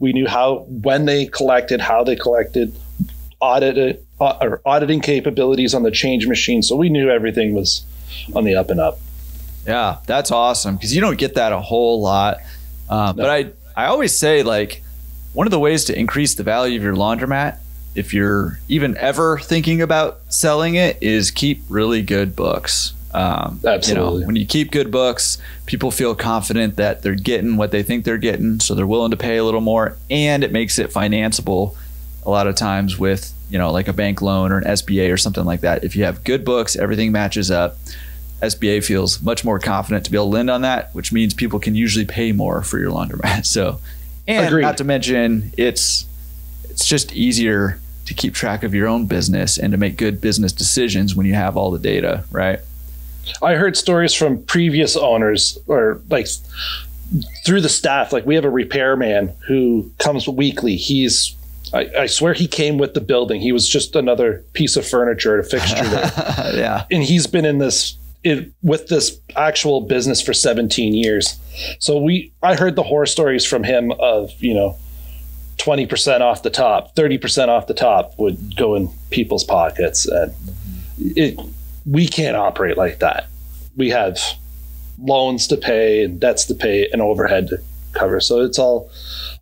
we knew how, when they collected, how they collected, audited, or auditing capabilities on the change machine. So we knew everything was on the up and up. Yeah, that's awesome, because you don't get that a whole lot. Uh, no. But I... I always say, like, one of the ways to increase the value of your laundromat, if you're even ever thinking about selling it, is keep really good books. Um, Absolutely. You know, when you keep good books, people feel confident that they're getting what they think they're getting, so they're willing to pay a little more, and it makes it financeable a lot of times with, you know, like a bank loan or an S B A or something like that. If you have good books, everything matches up. S B A feels much more confident to be able to lend on that, which means people can usually pay more for your laundromat. So, and Agreed. Not to mention, it's it's just easier to keep track of your own business and to make good business decisions when you have all the data, right? I heard stories from previous owners, or like through the staff. Like, we have a repairman who comes weekly. He's I, I swear he came with the building. He was just another piece of furniture at a fixture there. Yeah, and he's been in this. It, with this actual business for seventeen years. So we, I heard the horror stories from him of, you know, twenty percent off the top, thirty percent off the top would go in people's pockets. And it, we can't operate like that. We have loans to pay and debts to pay and overhead to cover. So it's all,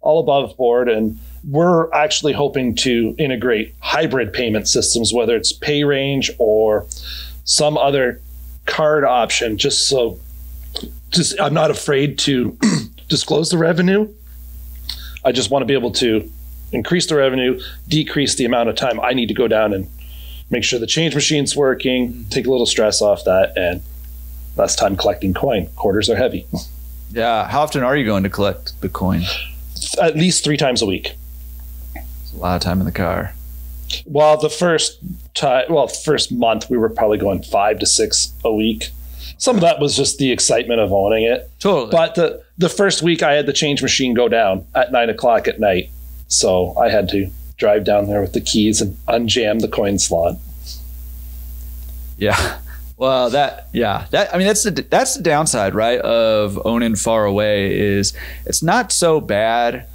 all above board. And we're actually hoping to integrate hybrid payment systems, whether it's PayRange or some other card option, just so just I'm not afraid to disclose the revenue. I just want to be able to increase the revenue, decrease the amount of time I need to go down and make sure the change machine's working, take a little stress off that, and less time collecting coin. Quarters are heavy. Yeah. How often are you going to collect the coin? At least three times a week. It's a lot of time in the car. Well, the first time, well, first month we were probably going five to six a week. Some of that was just the excitement of owning it. Totally. But the, the first week I had the change machine go down at nine o'clock at night. So I had to drive down there with the keys and unjam the coin slot. Yeah. Well, that, yeah, that, I mean, that's the, that's the downside, right, of owning far away, is it's not so bad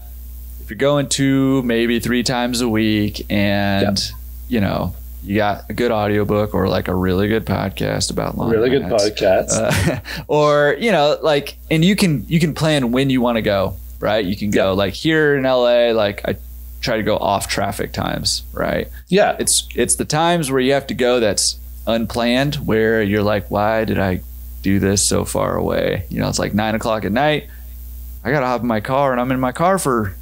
if you're going two, maybe three times a week and, yep. you know, you got a good audiobook or like a really good podcast about laundromats. Really good podcast. Uh, or, you know, like, and you can, you can plan when you want to go, right? You can go yeah. like here in L A, like I try to go off traffic times, right? Yeah. It's, it's the times where you have to go that's unplanned, where you're like, why did I do this so far away? You know, it's like nine o'clock at night. I got to hop in my car and I'm in my car for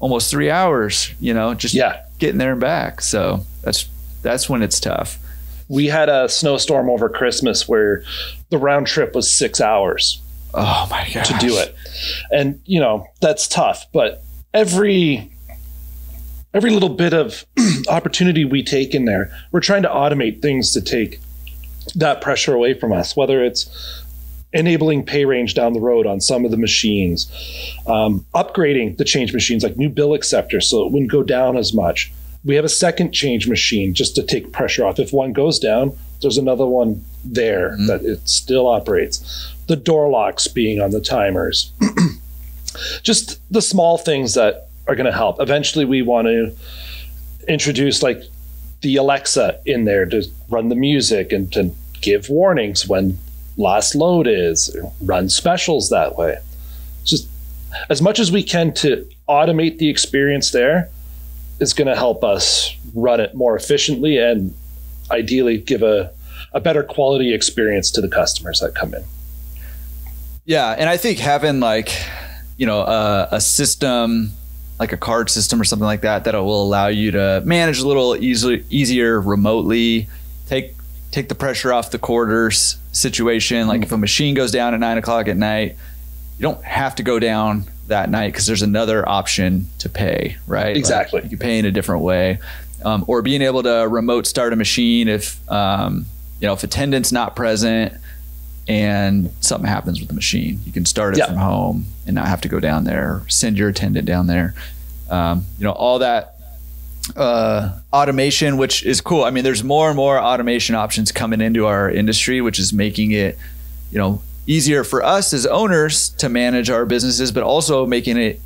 almost three hours, you know, just yeah. getting there and back. So that's, that's when it's tough. We had a snowstorm over Christmas where the round trip was six hours. Oh my gosh. To do it. And you know, that's tough, but every, every little bit of opportunity we take in there, we're trying to automate things to take that pressure away from us, whether it's enabling PayRange down the road on some of the machines, um, upgrading the change machines, like new bill acceptors, so it wouldn't go down as much. We have a second change machine just to take pressure off. If one goes down, there's another one there mm-hmm. that it still operates. The door locks being on the timers. Just the small things that are going to help. Eventually, we want to introduce like the Alexa in there to run the music and to give warnings when last load is, run specials that way. Just as much as we can to automate the experience there, is going to help us run it more efficiently and ideally give a, a better quality experience to the customers that come in. Yeah. And I think having like, you know, a, a system, like a card system or something like that, that will allow you to manage a little easily, easier remotely, take, take the pressure off the quarters situation. Like mm-hmm. if a machine goes down at nine o'clock at night, you don't have to go down that night because there's another option to pay, right? Exactly. Like you pay in a different way, um, or being able to remote start a machine if um, you know, if attendant's not present and something happens with the machine, you can start it yeah. from home and not have to go down there. Send your attendant down there. Um, you know, all that uh, automation, which is cool. I mean, there's more and more automation options coming into our industry, which is making it, you know, easier for us as owners to manage our businesses, but also making it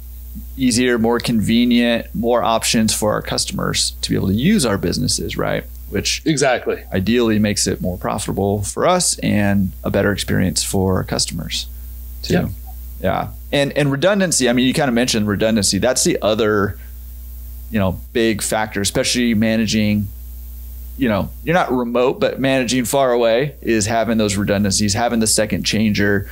easier, more convenient, more options for our customers to be able to use our businesses, right? Which exactly ideally makes it more profitable for us and a better experience for our customers too. Yeah. yeah. And and redundancy, I mean, you kind of mentioned redundancy. That's the other, you know, big factor, especially managing, you know, you're not remote, but managing far away is having those redundancies, having the second changer,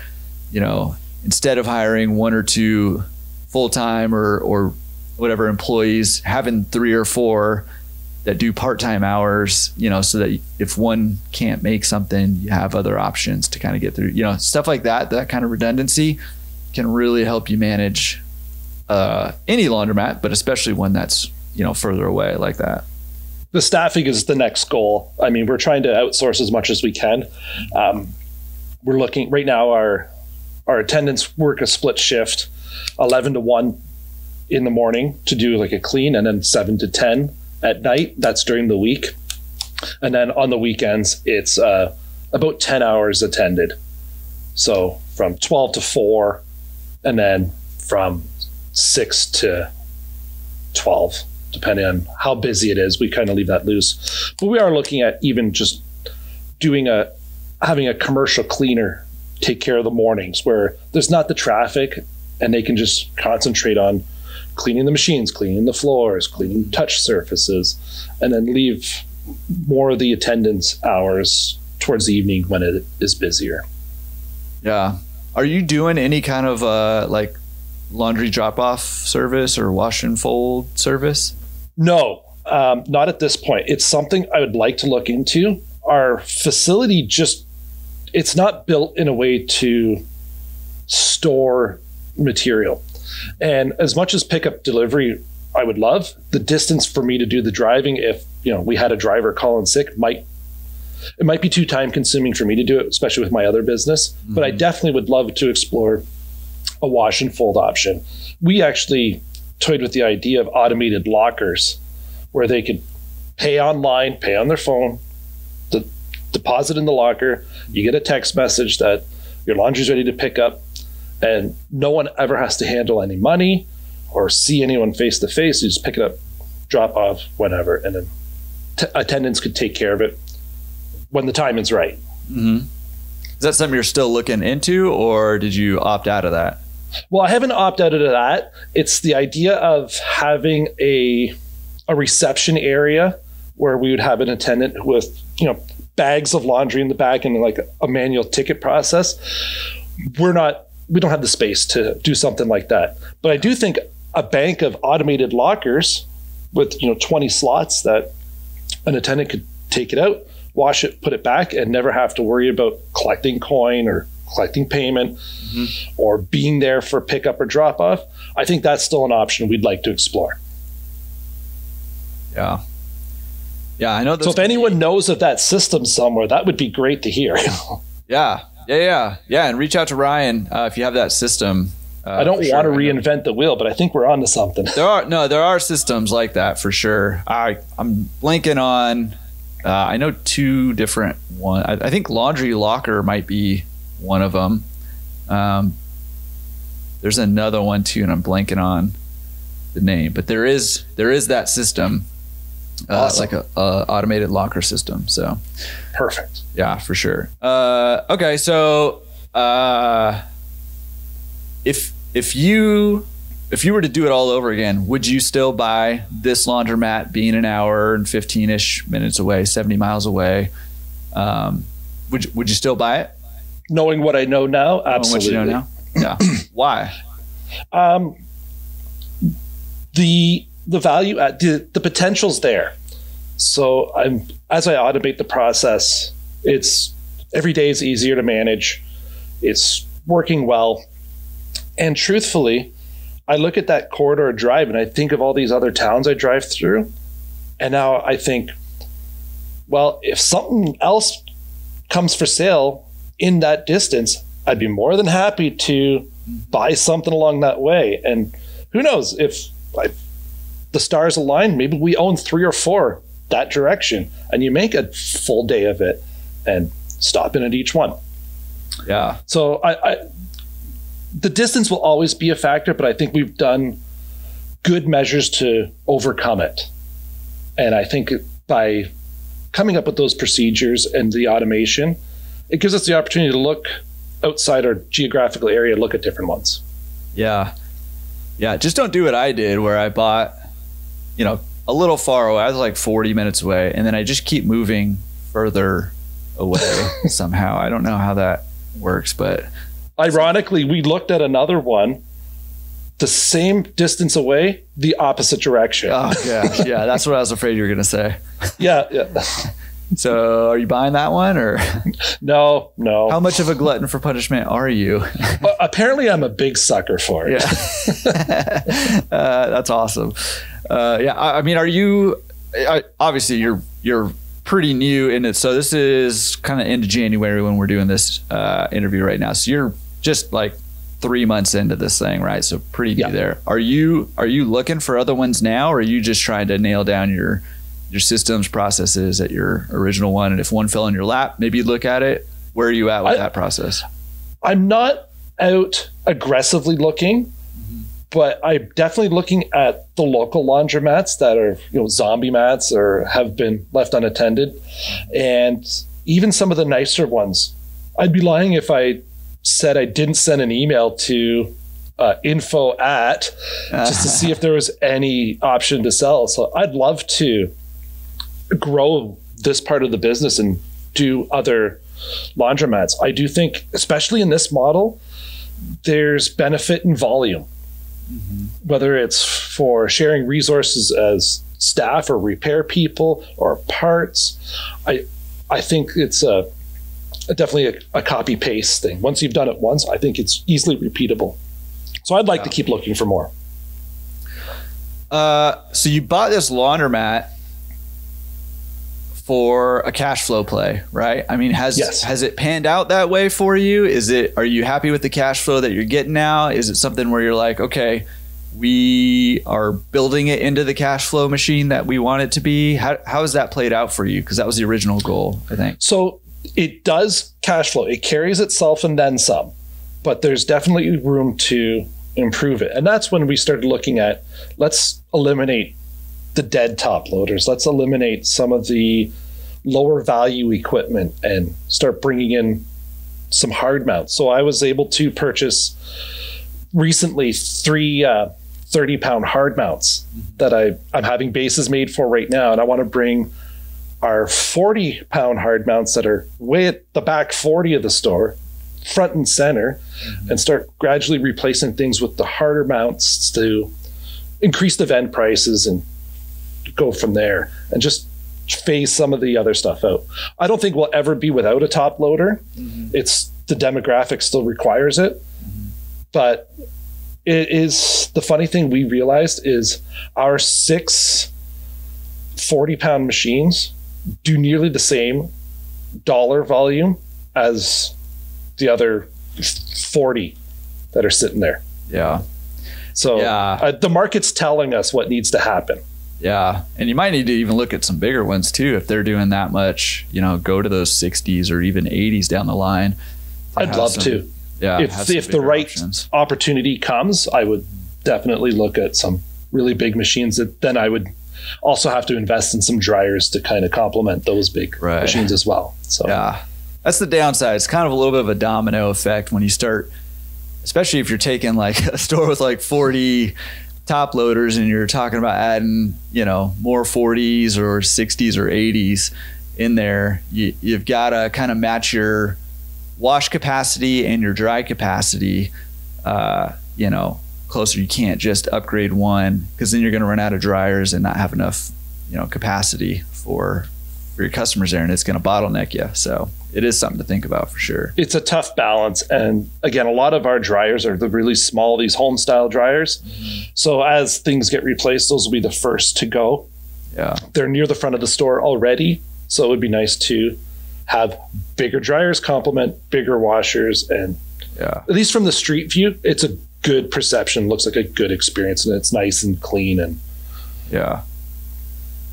you know, instead of hiring one or two full-time or, or whatever employees, having three or four that do part-time hours, you know, so that if one can't make something, you have other options to kind of get through, you know, stuff like that. That kind of redundancy can really help you manage uh, any laundromat, but especially one that's, you know, further away like that. The staffing is the next goal. I mean, we're trying to outsource as much as we can. Um, we're looking right now, our, our attendants work a split shift, eleven to one in the morning to do like a clean, and then seven to ten at night. That's during the week. And then on the weekends, it's uh, about ten hours attended. So from twelve to four, and then from six to twelve. Depending on how busy it is, we kind of leave that loose. But we are looking at even just doing a, having a commercial cleaner take care of the mornings where there's not the traffic and they can just concentrate on cleaning the machines, cleaning the floors, cleaning touch surfaces, and then leave more of the attendance hours towards the evening when it is busier. Yeah. Are you doing any kind of uh, like laundry drop-off service or wash and fold service? No, um, not at this point. It's something I would like to look into. Our facility just, it's not built in a way to store material. And as much as pickup delivery I would love, the distance for me to do the driving, if you know we had a driver call in sick, might it might be too time consuming for me to do it, especially with my other business. Mm-hmm. But I definitely would love to explore a wash and fold option. We actually toyed with the idea of automated lockers where they could pay online, pay on their phone, de- deposit in the locker. You get a text message that your laundry's ready to pick up, and no one ever has to handle any money or see anyone face to face. You just pick it up, drop off, whatever, and then t- attendants could take care of it when the time is right. Mm-hmm. Is that something you're still looking into, or did you opt out of that? Well, I haven't opted out of that. It's the idea of having a a reception area where we would have an attendant with, you know, bags of laundry in the back and like a manual ticket process. We're not, we don't have the space to do something like that. But I do think a bank of automated lockers with, you know, twenty slots that an attendant could take it out, wash it, put it back, and never have to worry about collecting coin or collecting payment, mm-hmm. or being there for pickup or drop off. I think that's still an option we'd like to explore. Yeah. Yeah, I know. So if anyone be- knows of that system somewhere, that would be great to hear. yeah. Yeah. Yeah. Yeah. And reach out to Ryan uh, if you have that system. Uh, I don't want sure, to reinvent the wheel, but I think we're onto something. There are, no, there are systems like that for sure. I, I'm blanking on, uh, I know two different ones. I, I think Laundry Locker might be one of them. Um, there's another one too, and I'm blanking on the name, but there is, there is that system. Uh, awesome. Like a, a automated locker system. So perfect. Yeah, for sure. Uh, okay. So, uh, if, if you, if you were to do it all over again, would you still buy this laundromat being an hour and fifteen ish minutes away, seventy miles away? Um, would you, would you still buy it? Knowing what I know now, absolutely. Knowing what you know now? Yeah. Why? Um, the the value, at, the the potential's there. So I'm as I automate the process, it's every day is easier to manage. It's working well, and truthfully, I look at that corridor drive and I think of all these other towns I drive through, and now I think, well, if something else comes for sale in that distance, I'd be more than happy to buy something along that way. And who knows, if I, the stars align, maybe we own three or four that direction, and you make a full day of it and stop in at each one. Yeah. So I, I the distance will always be a factor, but I think we've done good measures to overcome it. And I think by coming up with those procedures and the automation, it gives us the opportunity to look outside our geographical area, look at different ones. Yeah. Yeah. Just don't do what I did where I bought, you know, a little far away. I was like forty minutes away, and then I just keep moving further away somehow. I don't know how that works, but. Ironically, we looked at another one, the same distance away, the opposite direction. Oh yeah. Yeah. That's what I was afraid you were going to say. Yeah. Yeah. So are you buying that one or? No, no. How much of a glutton for punishment are you? Well, apparently I'm a big sucker for it. Yeah. uh, that's awesome. Uh, yeah. I, I mean, are you, I, obviously you're, you're pretty new in it. So this is kind of into January when we're doing this uh, interview right now. So you're just like three months into this thing, right? So pretty new yeah. there. Are you, are you looking for other ones now, or are you just trying to nail down your, your systems, processes at your original one? And if one fell in your lap, maybe you look at it. Where are you at with I, that process? I'm not out aggressively looking, mm-hmm. but I'm definitely looking at the local laundromats that are, you know, zombie mats or have been left unattended. And even some of the nicer ones. I'd be lying if I said I didn't send an email to uh, info at just to see if there was any option to sell. So I'd love to grow this part of the business and do other laundromats. I do think, especially in this model, there's benefit in volume, mm-hmm. whether it's for sharing resources as staff or repair people or parts. I I think it's a a, definitely a, a copy paste thing. Once you've done it once, I think it's easily repeatable. So I'd like yeah. to keep looking for more. Uh, so you bought this laundromat for a cash flow play, right? I mean, has yes. has it panned out that way for you? Is it, are you happy with the cash flow that you're getting now? Is it something where you're like, okay, we are building it into the cash flow machine that we want it to be? How, how has that played out for you? Because that was the original goal, I think. So it does cash flow. It carries itself and then some, but there's definitely room to improve it. And that's when we started looking at, let's eliminate the dead top loaders. Let's eliminate some of the lower value equipment and start bringing in some hard mounts. So I was able to purchase recently three uh, thirty pound hard mounts that I, I'm having bases made for right now. And I want to bring our forty pound hard mounts that are way at the back forty of the store, front and center, mm-hmm. and start gradually replacing things with the harder mounts to increase the vend prices and go from there and just phase some of the other stuff out. I don't think we'll ever be without a top loader. Mm-hmm. It's the demographic still requires it. Mm-hmm. But it is, the funny thing we realized is our six forty pound machines do nearly the same dollar volume as the other forty that are sitting there. Yeah. So yeah. Uh, the market's telling us what needs to happen. Yeah. And you might need to even look at some bigger ones too. If they're doing that much, you know, go to those sixties or even eighties down the line. I'd love some, to. Yeah. If, if the right options. opportunity comes, I would definitely look at some really big machines that then I would also have to invest in some dryers to kind of complement those big right. machines as well. So yeah, that's the downside. It's kind of a little bit of a domino effect when you start, especially if you're taking like a store with like forty top loaders and you're talking about adding, you know, more forties or sixties or eighties in there. You, you've got to kind of match your wash capacity and your dry capacity, uh, you know, closer. You can't just upgrade one because then you're going to run out of dryers and not have enough, you know, capacity for, for your customers there, and it's going to bottleneck you. So it is something to think about for sure. It's a tough balance. And again, a lot of our dryers are the really small, these home style dryers. Mm-hmm. So as things get replaced, those will be the first to go. Yeah. They're near the front of the store already. So it would be nice to have bigger dryers complement bigger washers. And yeah. at least from the street view, it's a good perception. Looks like a good experience, and it's nice and clean. And yeah.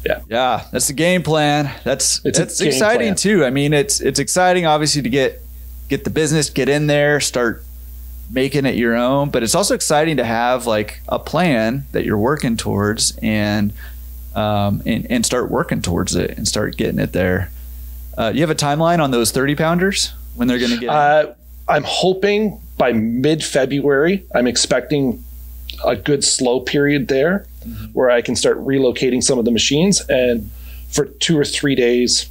Yeah. Yeah. That's the game plan. That's, it's that's exciting plan. too. I mean, it's, it's exciting obviously to get, get the business, get in there, start making it your own, but it's also exciting to have like a plan that you're working towards and, um, and, and start working towards it and start getting it there. Uh, you have a timeline on those thirty pounders when they're going to get, uh, I'm hoping by mid February. I'm expecting a good slow period there where I can start relocating some of the machines, and for two or three days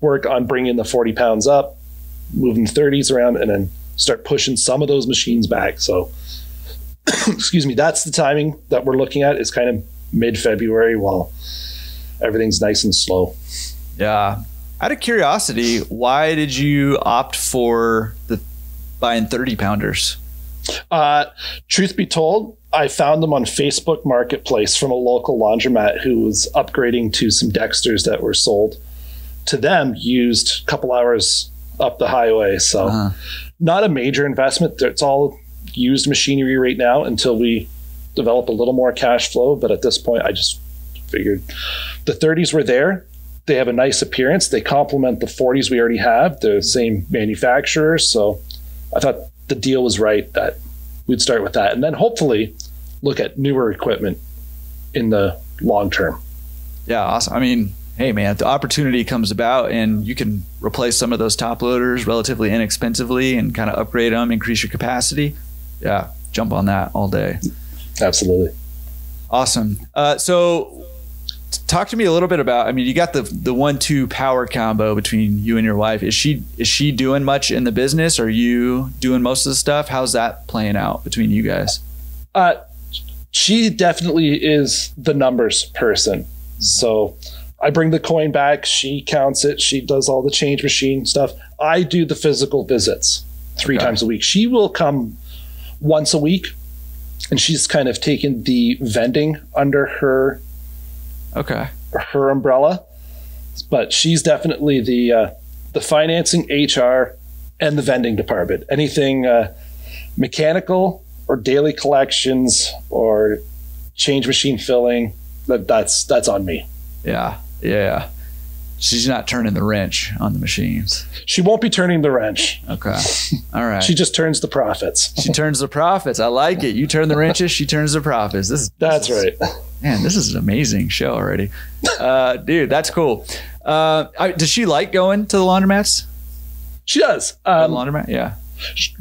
work on bringing the forty pounds up, moving the thirties around, and then start pushing some of those machines back. So excuse me, that's the timing that we're looking at, is kind of mid-February while everything's nice and slow. Yeah. Out of curiosity, why did you opt for the buying thirty pounders? Uh, truth be told, I found them on Facebook Marketplace from a local laundromat who was upgrading to some Dexters that were sold to them used a couple hours up the highway. So uh-huh. not a major investment. It's all used machinery right now until we develop a little more cash flow. But at this point, I just figured the thirties were there. They have a nice appearance. They complement the forties we already have. They're the same manufacturer. So I thought the deal was right that we'd start with that, and then hopefully look at newer equipment in the long term. Yeah. Awesome. I mean, hey man, the opportunity comes about and you can replace some of those top loaders relatively inexpensively and kind of upgrade them, increase your capacity. Yeah. Jump on that all day. Absolutely. Awesome. Uh, so talk to me a little bit about, I mean, you got the, the one, two power combo between you and your wife. Is she, is she doing much in the business? Are you doing most of the stuff? How's that playing out between you guys? Uh, she definitely is the numbers person. So I bring the coin back. She counts it. She does all the change machine stuff. I do the physical visits three okay. times a week. She will come once a week, and she's kind of taken the vending under her okay her umbrella. But she's definitely the uh, the financing, H R, and the vending department. Anything uh, mechanical or daily collections or change machine filling, that, that's that's on me. Yeah, yeah. She's not turning the wrench on the machines. She won't be turning the wrench. Okay. All right. She just turns the profits. She turns the profits. I like it. You turn the wrenches, she turns the profits. This is That's this is, right. Man, this is an amazing show already. Uh, dude, that's cool. Uh, I, does she like going to the laundromats? She does. Um, the laundromat? Yeah. She,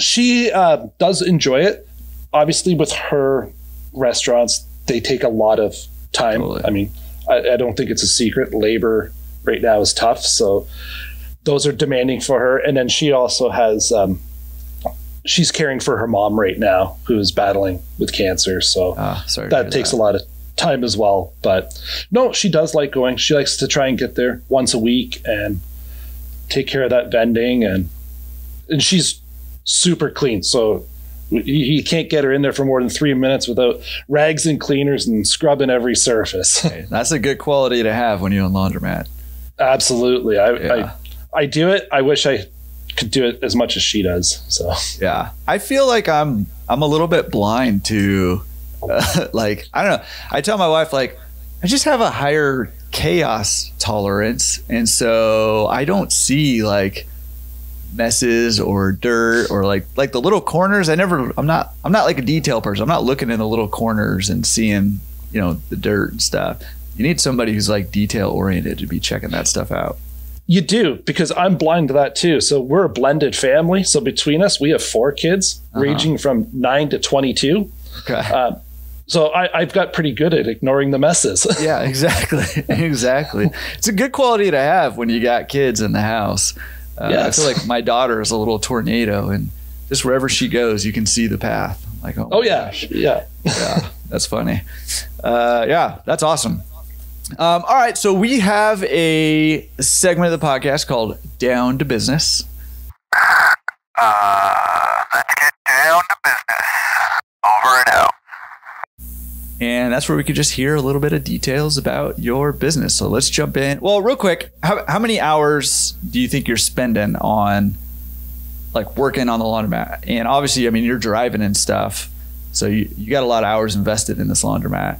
she uh, does enjoy it. Obviously, with her restaurants, they take a lot of time. Totally. I mean, I, I don't think it's a secret. Labor right now is tough, so those are demanding for her. And then she also has um she's caring for her mom right now, who is battling with cancer, so ah, that takes that. a lot of time as well. But no, she does like going. She likes to try and get there once a week and take care of that vending, and and she's super clean, so you can't get her in there for more than three minutes without rags and cleaners and scrubbing every surface. Hey, that's a good quality to have when you're in laundromat. Absolutely. I, yeah. I I do it. I wish I could do it as much as she does. So yeah, I feel like I'm I'm a little bit blind to uh, like, I don't know. I tell my wife, like, I just have a higher chaos tolerance, and so I don't see like messes or dirt or like like the little corners. I never I'm not I'm not like a detail person. I'm not looking in the little corners and seeing, you know, the dirt and stuff. You need somebody who's like detail oriented to be checking that stuff out. You do, because I'm blind to that too. So we're a blended family. So between us, we have four kids uh-huh. ranging from nine to twenty-two. Okay. Um, so I, I've got pretty good at ignoring the messes. Yeah, exactly. Exactly. It's a good quality to have when you got kids in the house. Uh, yes. I feel like my daughter is a little tornado, and just wherever she goes, you can see the path. I'm like, oh, oh yeah. Gosh. Yeah. Yeah. That's funny. Uh, yeah. That's awesome. Um, all right. So we have a segment of the podcast called Down to Business. Uh, let's get down to business. Over and out. And that's where we could just hear a little bit of details about your business. So let's jump in. Well, real quick, how, how many hours do you think you're spending on like working on the laundromat? And obviously, I mean, you're driving and stuff, so you, you got a lot of hours invested in this laundromat.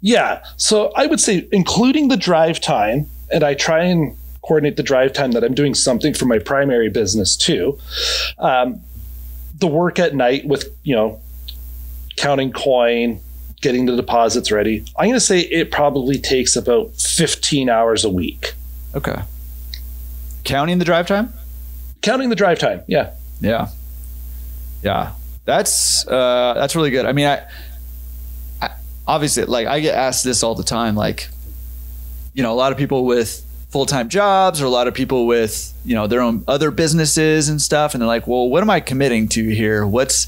Yeah. So I would say, including the drive time, and I try and coordinate the drive time that I'm doing something for my primary business too. Um, the work at night with, you know, counting coin, getting the deposits ready, I'm going to say it probably takes about fifteen hours a week. Okay. Counting the drive time? Counting the drive time. Yeah. Yeah. Yeah. That's, uh, that's really good. I mean, I, I, obviously, like, I get asked this all the time, like, you know, a lot of people with full-time jobs, or a lot of people with, you know, their own other businesses and stuff. And they're like, well, what am I committing to here? What's,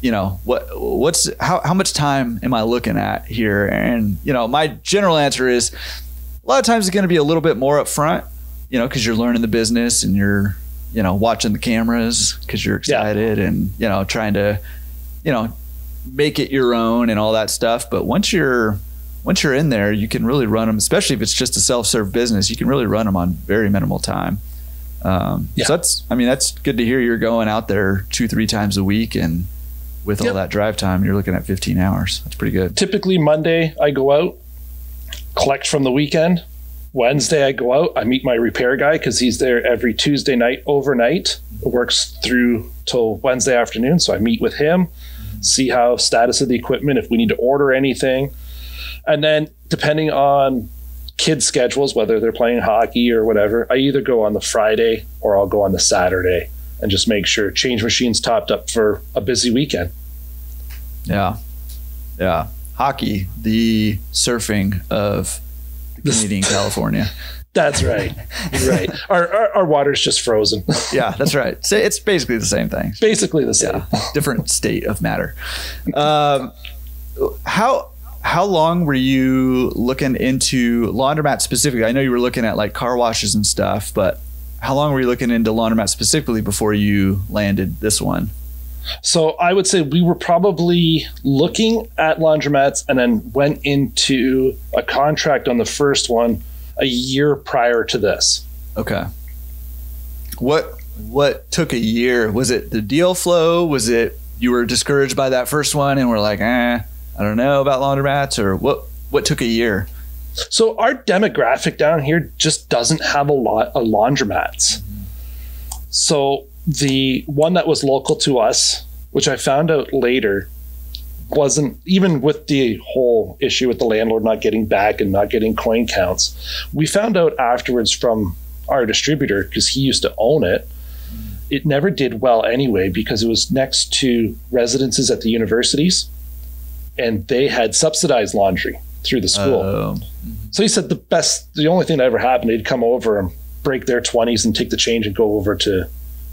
you know, what, what's, how, how much time am I looking at here? And, you know, my general answer is a lot of times it's going to be a little bit more upfront, you know, cause you're learning the business and you're, you know, watching the cameras cause you're excited yeah. and, you know, trying to, you know, make it your own and all that stuff. But once you're, once you're in there, you can really run them, especially if it's just a self-serve business, you can really run them on very minimal time. Um, yeah. So that's, I mean, that's good to hear you're going out there two, three times a week, and with yep. all that drive time, you're looking at fifteen hours. That's pretty good. Typically Monday, I go out, collect from the weekend. Wednesday, I go out, I meet my repair guy, because he's there every Tuesday night overnight. It works through till Wednesday afternoon. So I meet with him, see how status of the equipment, if we need to order anything. And then depending on kids' schedules, whether they're playing hockey or whatever, I either go on the Friday or I'll go on the Saturday, and just make sure change machines topped up for a busy weekend. Yeah. Yeah. Hockey, the surfing of the Canadian California. That's right. Right. Our, our, our water's just frozen. Yeah, that's right. So it's basically the same thing. Basically the same. Yeah. Different state of matter. Um, how, How long were you looking into laundromat specifically? I know you were looking at like car washes and stuff, but how long were you looking into laundromat specifically before you landed this one? So I would say we were probably looking at laundromats and then went into a contract on the first one a year prior to this. Okay. What, what took a year? Was it the deal flow? Was it you were discouraged by that first one and were like, eh, I don't know about laundromats? Or what, what took a year? So our demographic down here just doesn't have a lot of laundromats. Mm-hmm. So the one that was local to us, which I found out later, wasn't, even with the whole issue with the landlord not getting back and not getting coin counts, we found out afterwards from our distributor, because he used to own it, it never did well anyway, because it was next to residences at the universities and they had subsidized laundry through the school. Oh. So he said the best, the only thing that ever happened, they'd come over and break their twenties and take the change and go over to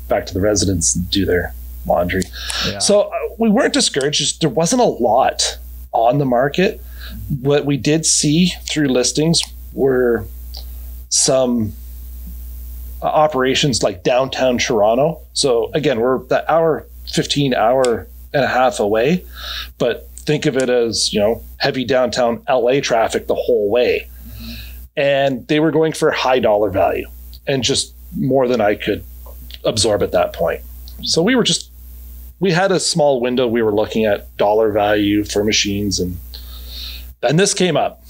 back to the residents and do their laundry. Yeah. So uh, we weren't discouraged. There wasn't a lot on the market. What we did see through listings were some uh, operations like downtown Toronto. So again, we're that hour, fifteen hour and a half away, but think of it as, you know, heavy downtown L A traffic the whole way. Mm-hmm. And they were going for high dollar value and just more than I could absorb at that point. So we were just, we had a small window. We were looking at dollar value for machines, and and this came up.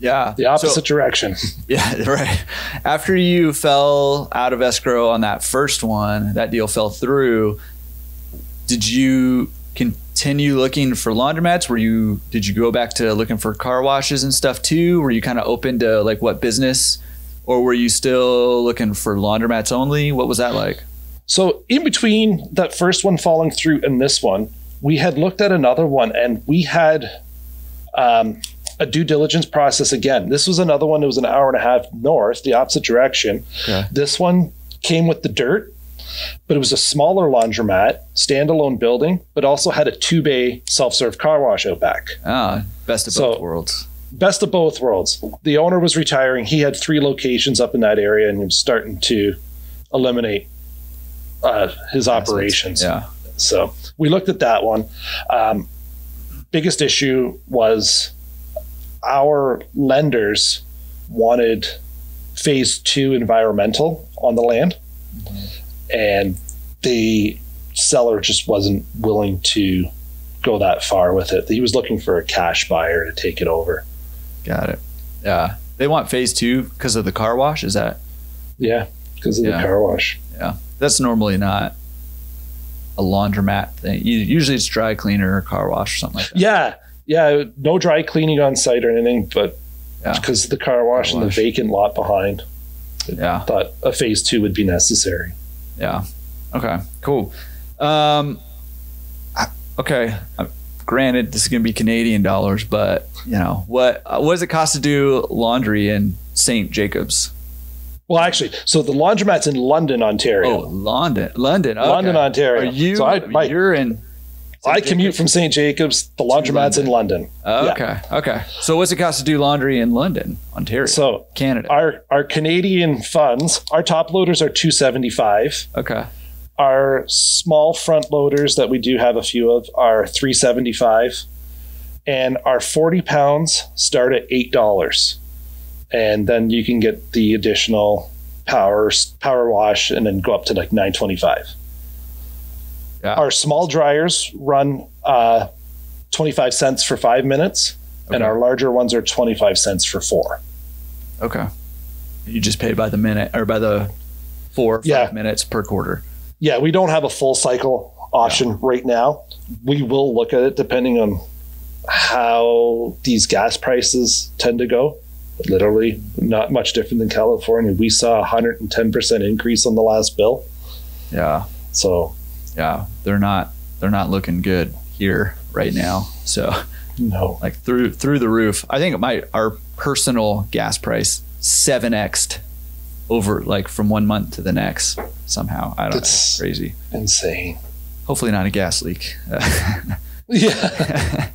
Yeah. The opposite so, direction. Yeah, right. After you fell out of escrow on that first one, that deal fell through. Did you continue looking for laundromats? Were you, did you go back to looking for car washes and stuff too? Were you kind of open to like what business, or were you still looking for laundromats only? What was that like? So in between that first one falling through and this one, we had looked at another one, and we had um, a due diligence process again. This was another one that was an hour and a half north, the opposite direction. Okay. This one came with the dirt, but it was a smaller laundromat, standalone building, but also had a two-bay self-serve car wash out back. Ah, best of both worlds. Best of both worlds. The owner was retiring. He had three locations up in that area, and he was starting to eliminate uh, his operations. Yeah. So we looked at that one. Um, biggest issue was our lenders wanted phase two environmental on the land, mm-hmm. and the seller just wasn't willing to go that far with it. He was looking for a cash buyer to take it over. Got it. Yeah. Uh, they want phase two because of the car wash. Is that? Yeah. Because of yeah. the car wash. Yeah. That's normally not a laundromat thing. Usually it's dry cleaner or car wash or something like that. Yeah. Yeah. No dry cleaning on site or anything, but because yeah. of the car wash, car wash and the vacant lot behind, yeah. I thought a phase two would be necessary. Yeah. Okay, cool. Um, okay. Granted, this is going to be Canadian dollars, but you know, what, what does it cost to do laundry in Saint Jacobs? Well, actually, so the laundromat's in London, Ontario. Oh, London, London, okay. London, Ontario. Are you, so I, my, you're in Saint I commute Jacobs? From Saint Jacobs. The laundromat's London. in London. Oh, okay. Yeah. Okay. So what's it cost to do laundry in London, Ontario, so Canada? Our, our Canadian funds, our top loaders are two seventy-five. Okay. Our small front loaders that we do have a few of are three seventy-five, and our forty pounds start at eight dollars. And then you can get the additional power power wash and then go up to like nine twenty-five. Yeah. Our small dryers run uh, twenty-five cents for five minutes, okay. and our larger ones are twenty-five cents for four. Okay. You just pay by the minute or by the four or five yeah. minutes per quarter. Yeah, we don't have a full cycle option yeah. right now. We will look at it depending on how these gas prices tend to go. Literally not much different than California. We saw a one hundred ten percent increase on the last bill. Yeah. So yeah, they're not they're not looking good here right now. So no. Like through through the roof. I think my our personal gas price seven X'd over like from one month to the next somehow. I don't know. It's crazy. Insane. Hopefully not a gas leak. yeah.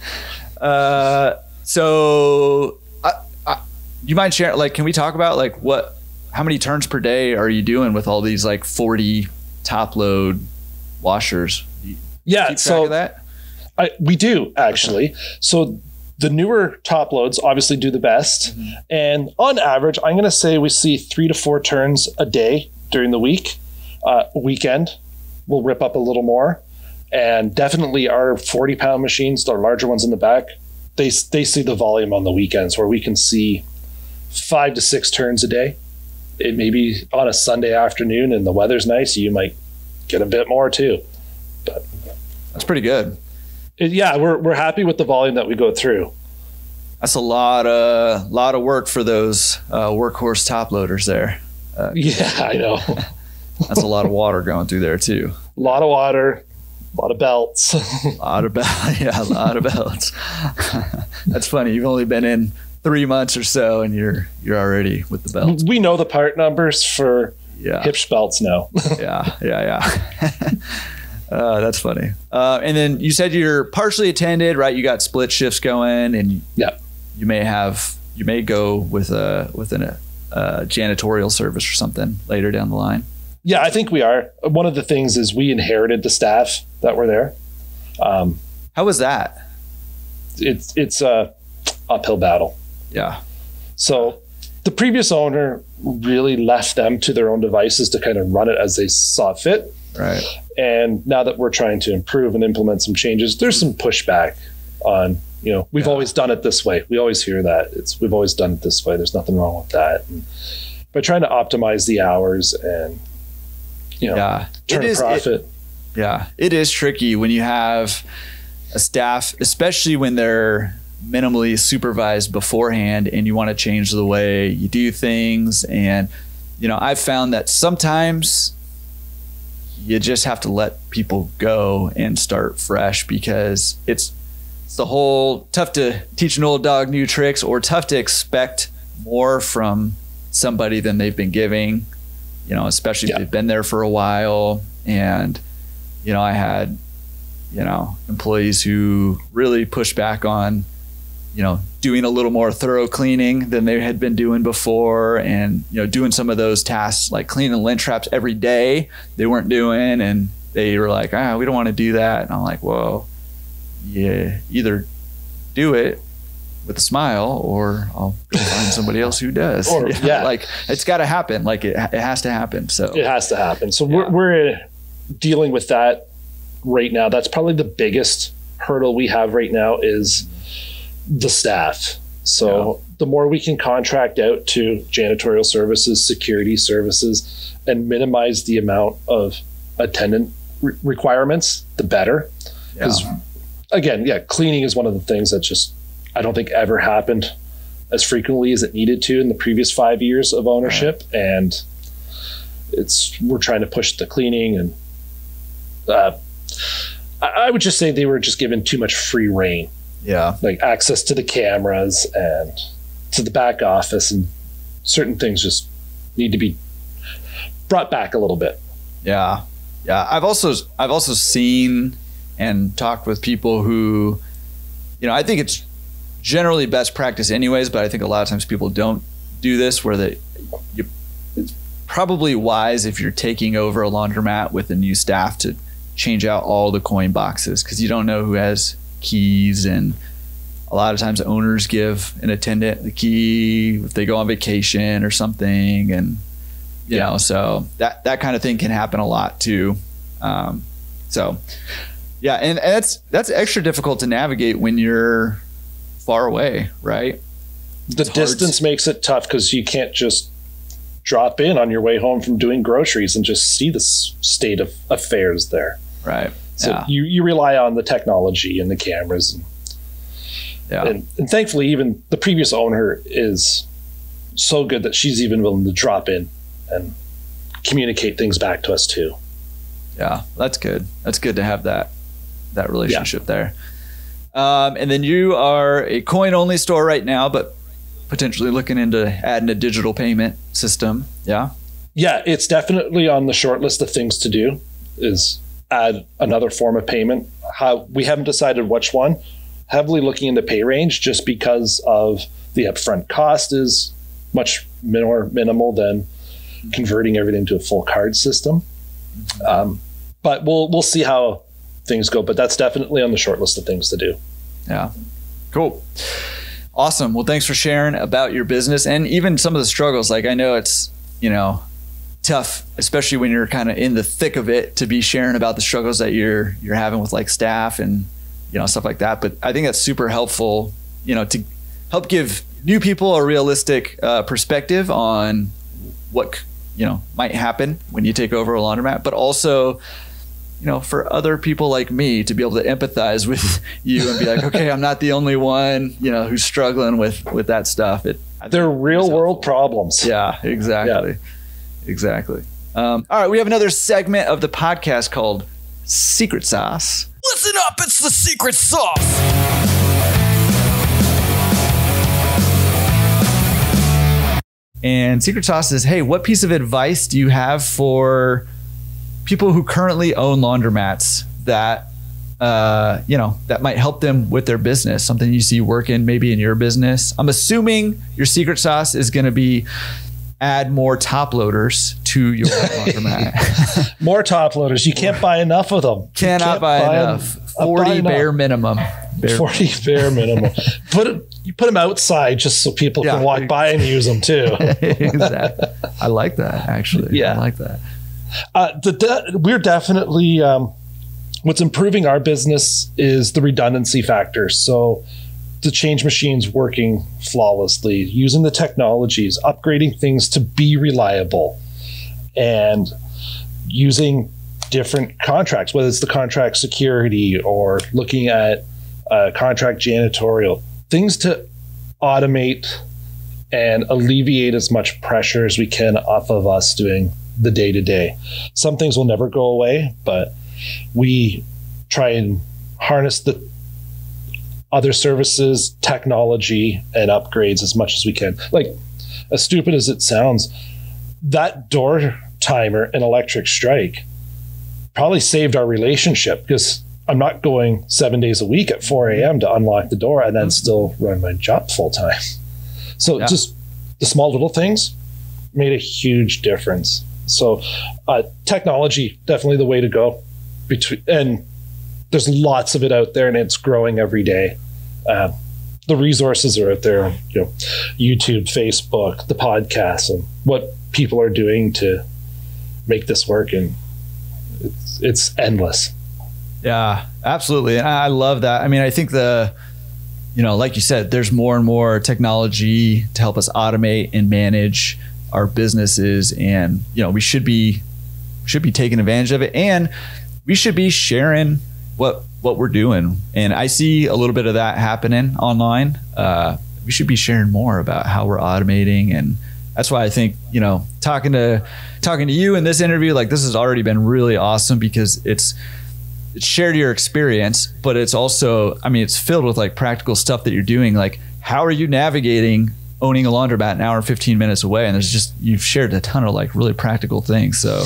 uh So I, I, you mind sharing, like, can we talk about like what, how many turns per day are you doing with all these like forty top load washers? You yeah. Keep so track of that? I, we do actually. Okay. So the newer top loads obviously do the best. Mm-hmm. And on average, I'm going to say we see three to four turns a day during the week. Uh, weekend, we'll rip up a little more. And definitely our forty pound machines, the larger ones in the back, they they see the volume on the weekends where we can see five to six turns a day. It may be on a Sunday afternoon and the weather's nice, you might get a bit more too. But that's pretty good. It, yeah, we're we're happy with the volume that we go through. That's a lot of lot of work for those uh, workhorse top loaders there. Uh, yeah, I know. That's a lot of water going through there too. A lot of water, a lot of belts. a lot of belts, yeah, a lot of belts. That's funny. You've only been in three months or so, and you're you're already with the belts. We know the part numbers for yeah. Hipsch belts now. yeah, yeah, yeah. Uh, that's funny. Uh, and then you said you're partially attended, right? You got split shifts going, and yeah, you may have you may go with a within a, a janitorial service or something later down the line. Yeah, I think we are. One of the things is we inherited the staff that were there. Um, How was that? It's it's a uphill battle. Yeah. So the previous owner really left them to their own devices to kind of run it as they saw fit. Right. And now that we're trying to improve and implement some changes, there's some pushback on, you know, we've yeah. always done it this way. We always hear that. It's we've always done it this way. There's nothing wrong with that. And by trying to optimize the hours and, you know, yeah. turn it is, profit. It, yeah. It is tricky when you have a staff, especially when they're minimally supervised beforehand and you want to change the way you do things. And, you know, I've found that sometimes you just have to let people go and start fresh because it's, it's the whole tough to teach an old dog new tricks or tough to expect more from somebody than they've been giving, you know, especially yeah. if they've been there for a while. And, you know, I had, you know, employees who really pushed back on, you know, doing a little more thorough cleaning than they had been doing before and, you know, doing some of those tasks like cleaning lint traps every day they weren't doing. And they were like, ah, we don't want to do that. And I'm like, well, yeah, either do it with a smile or I'll go find somebody else who does. Or, you know, yeah. Like it's got to happen. Like it, it has to happen. So it has to happen. So yeah. we're, we're dealing with that right now. That's probably the biggest hurdle we have right now is the staff. So yeah. the more we can contract out to janitorial services, security services, and minimize the amount of attendant re- requirements, the better. Because yeah. again, yeah, cleaning is one of the things that just, I don't think ever happened as frequently as it needed to in the previous five years of ownership. Right. And it's, we're trying to push the cleaning and uh, I, I would just say they were just given too much free rein. Yeah, like access to the cameras and to the back office, and certain things just need to be brought back a little bit. Yeah, yeah. I've also I've also seen and talked with people who, you know, I think it's generally best practice anyways, but I think a lot of times people don't do this. Where they, you, it's probably wise if you're taking over a laundromat with a new staff to change out all the coin boxes because you don't know who has keys, and a lot of times owners give an attendant the key if they go on vacation or something, and you yeah. know, so that that kind of thing can happen a lot too. Um, so yeah, and, and that's that's extra difficult to navigate when you're far away, right? The distance to- makes it tough because you can't just drop in on your way home from doing groceries and just see the state of affairs there, right? So yeah. you, you rely on the technology and the cameras. And, yeah. and, and thankfully, even the previous owner is so good that she's even willing to drop in and communicate things back to us too. Yeah, that's good. That's good to have that that relationship yeah. there. Um, and then you are a coin-only store right now, but potentially looking into adding a digital payment system. Yeah? Yeah, it's definitely on the short list of things to do is add another form of payment. How we haven't decided which one. heavily looking into PayRange just because of the upfront cost is much more minimal than converting everything to a full card system. Um, but we'll we'll see how things go. But that's definitely on the short list of things to do. Yeah. Cool. Awesome. Well, thanks for sharing about your business and even some of the struggles. Like, I know it's, you know, tough, especially when you're kind of in the thick of it, to be sharing about the struggles that you're you're having with like staff and, you know, stuff like that. But I think that's super helpful, you know, to help give new people a realistic uh, perspective on what, you know, might happen when you take over a laundromat, but also, you know, for other people like me to be able to empathize with you and be like, okay, I'm not the only one, you know, who's struggling with, with that stuff. It, They're real world problems. Yeah, exactly. Yeah. Exactly. Um, all right. We have another segment of the podcast called Secret Sauce. Listen up. It's the Secret Sauce. And Secret Sauce is, hey, what piece of advice do you have for people who currently own laundromats that, uh, you know, that might help them with their business? Something you see working maybe in your business. I'm assuming your secret sauce is going to be add more top loaders to your laundromat. More top loaders. You can't buy enough of them. Cannot buy, buy enough. forty bare minimum. Bare forty minimum. bare minimum. Put it. You put them outside just so people yeah. can walk by and use them too. Exactly. I like that, actually. Yeah. I like that. Uh, the de we're definitely, um, what's improving our business is the redundancy factor. So the change machines working flawlessly, using the technologies, upgrading things to be reliable, and using different contracts, whether it's the contract security or looking at uh, contract janitorial. Things to automate and alleviate as much pressure as we can off of us doing the day to day. Some things will never go away, but we try and harness the other services, technology, and upgrades as much as we can. Like, as stupid as it sounds, that door timer in Electric Strike probably saved our relationship, because I'm not going seven days a week at four A M to unlock the door and then still run my job full time. So yeah. just the small little things made a huge difference. So uh, technology, definitely the way to go. Between, and there's lots of it out there and it's growing every day. Uh, the resources are out there, you know, YouTube, Facebook, the podcast, and what people are doing to make this work. And it's, it's endless. Yeah, absolutely. And I love that. I mean, I think the, you know, like you said, there's more and more technology to help us automate and manage our businesses. And, you know, we should be, should be taking advantage of it, and we should be sharing what, what we're doing. And I see a little bit of that happening online. Uh, we should be sharing more about how we're automating. And that's why I think, you know, talking to, talking to you in this interview, like, this has already been really awesome, because it's, shared your experience, but it's also, I mean, it's filled with like practical stuff that you're doing. Like, how are you navigating owning a laundromat an hour and fifteen minutes away? And there's just, you've shared a ton of like really practical things. So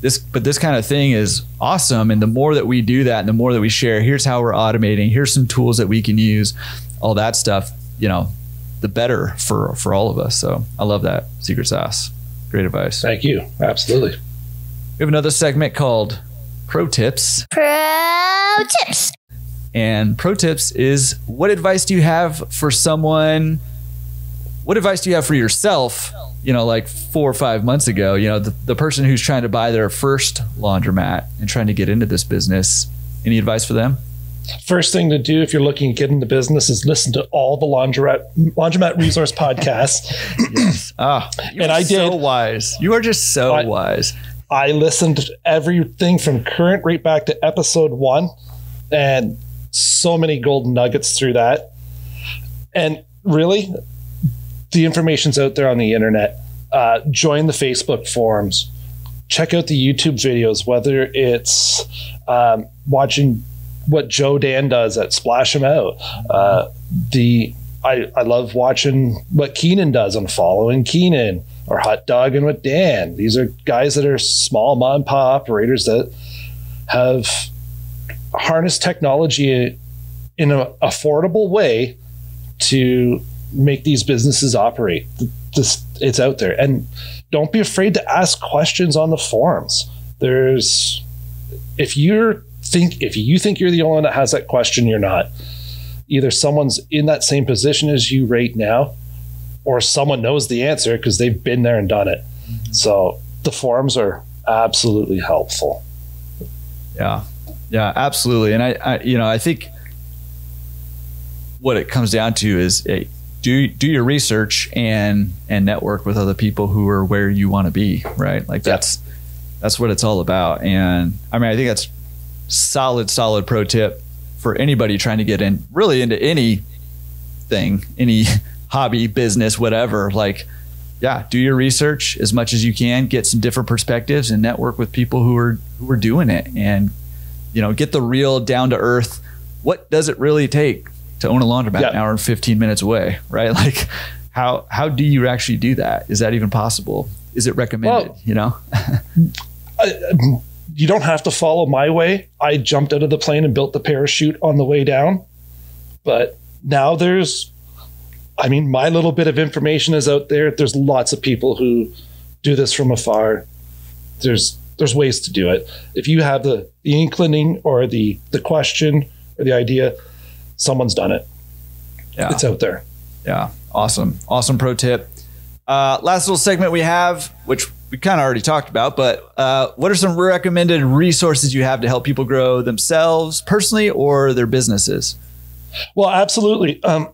this, but this kind of thing is awesome. And the more that we do that, and the more that we share, here's how we're automating, here's some tools that we can use, all that stuff, you know, the better for, for all of us. So I love that. Secret Sauce. Great advice. Thank you. Absolutely. We have another segment called Pro Tips. Pro Tips. And Pro Tips is, what advice do you have for someone? What advice do you have for yourself? You know, like four or five months ago, you know, the, the person who's trying to buy their first laundromat and trying to get into this business. Any advice for them? First thing to do if you're looking to get into business is listen to all the Laundromat Laundromat Resource Podcasts. Yes. Ah, you and are I so did. wise. You are just so I, wise. I listened to everything from current right back to episode one, and so many golden nuggets through that. And really, the information's out there on the internet. Uh, join the Facebook forums. Check out the YouTube videos, whether it's um, watching what Joe Dan does at Splash 'Em Out. Uh, the I, I love watching what Keenan does on Following Keenan, or Hot Dogging with Dan. These are guys that are small mom and pop operators that have harnessed technology in an affordable way to make these businesses operate. This, it's out there. And don't be afraid to ask questions on the forums. There's, if you're think, if you think you're the only one that has that question, you're not. Either someone's in that same position as you right now, or someone knows the answer because they've been there and done it. Mm-hmm. So the forums are absolutely helpful. Yeah. Yeah, absolutely. And I, I, you know, I think what it comes down to is hey, do do your research and and network with other people who are where you want to be, right? Like that's yeah. that's what it's all about. And I mean, I think that's solid, solid pro tip for anybody trying to get in really into anything, any hobby, business, whatever. Like, yeah, do your research as much as you can, get some different perspectives, and network with people who are who are doing it, and you know, get the real down to earth. What does it really take to own a laundromat yeah. an hour and fifteen minutes away, right? Like how, how do you actually do that? Is that even possible? Is it recommended? Well, you know, I, you don't have to follow my way. I jumped out of the plane and built the parachute on the way down, but now there's, I mean, my little bit of information is out there. There's lots of people who do this from afar. There's, There's ways to do it. If you have the, the inclining or the, the question or the idea, someone's done it. Yeah. It's out there. Yeah. Awesome. Awesome pro tip. Uh, last little segment we have, which we kind of already talked about, but uh, what are some recommended resources you have to help people grow themselves personally or their businesses? Well, absolutely. Um,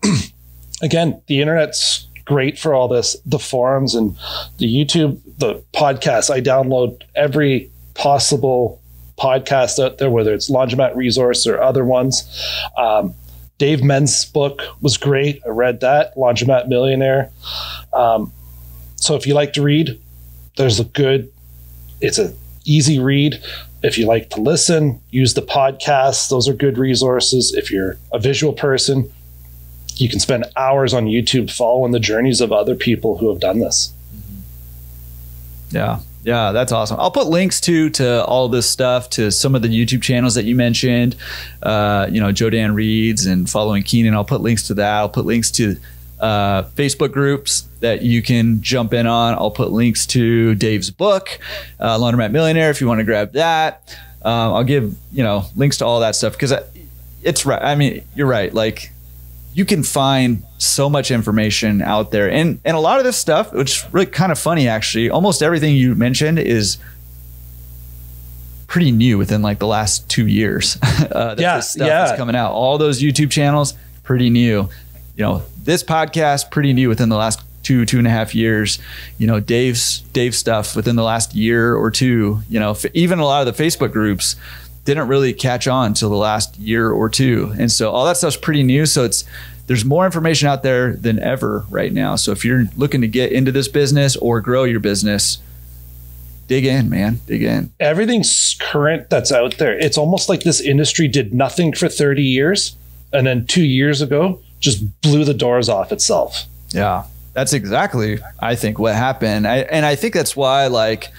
again, the internet's great for all this, the forums and the YouTube, the podcasts. I download every possible podcast out there, whether it's Laundromat Resource or other ones. Um, Dave Men's book was great. I read that, Laundromat Millionaire. Um, so if you like to read, there's a good, it's an easy read. If you like to listen, use the podcasts. Those are good resources. If you're a visual person, you can spend hours on YouTube following the journeys of other people who have done this. Yeah. Yeah. That's awesome. I'll put links to, to all this stuff, to some of the YouTube channels that you mentioned, uh, you know, Joe Dan Reed's and Following Keenan. I'll put links to that. I'll put links to uh, Facebook groups that you can jump in on. I'll put links to Dave's book, uh, Laundromat Millionaire, if you want to grab that. Um, I'll give, you know, links to all that stuff. Cause I, it's right. I mean, you're right. Like, you can find so much information out there. And, and a lot of this stuff, which is really kind of funny, actually, almost everything you mentioned is pretty new within like the last two years. uh, yeah, this stuff yeah. is coming out. All those YouTube channels, pretty new. You know, this podcast, pretty new within the last two, two and a half years. You know, Dave's, Dave's stuff within the last year or two. You know, even a lot of the Facebook groups didn't really catch on until the last year or two. And so all that stuff's pretty new. So it's, there's more information out there than ever right now. So if you're looking to get into this business or grow your business, dig in, man, dig in. Everything's current that's out there. It's almost like this industry did nothing for thirty years. And then two years ago, just blew the doors off itself. Yeah, that's exactly, I think, what happened. I, and I think that's why like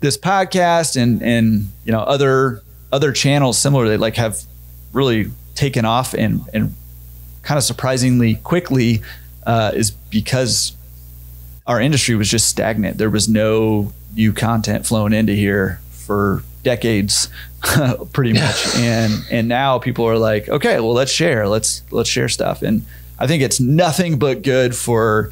this podcast and, and you know, other, other channels similarly like have really taken off and, and kind of surprisingly quickly uh, is because our industry was just stagnant. There was no new content flowing into here for decades, pretty much. And, and now people are like, okay, well, let's share, let's, let's share stuff. And I think it's nothing but good for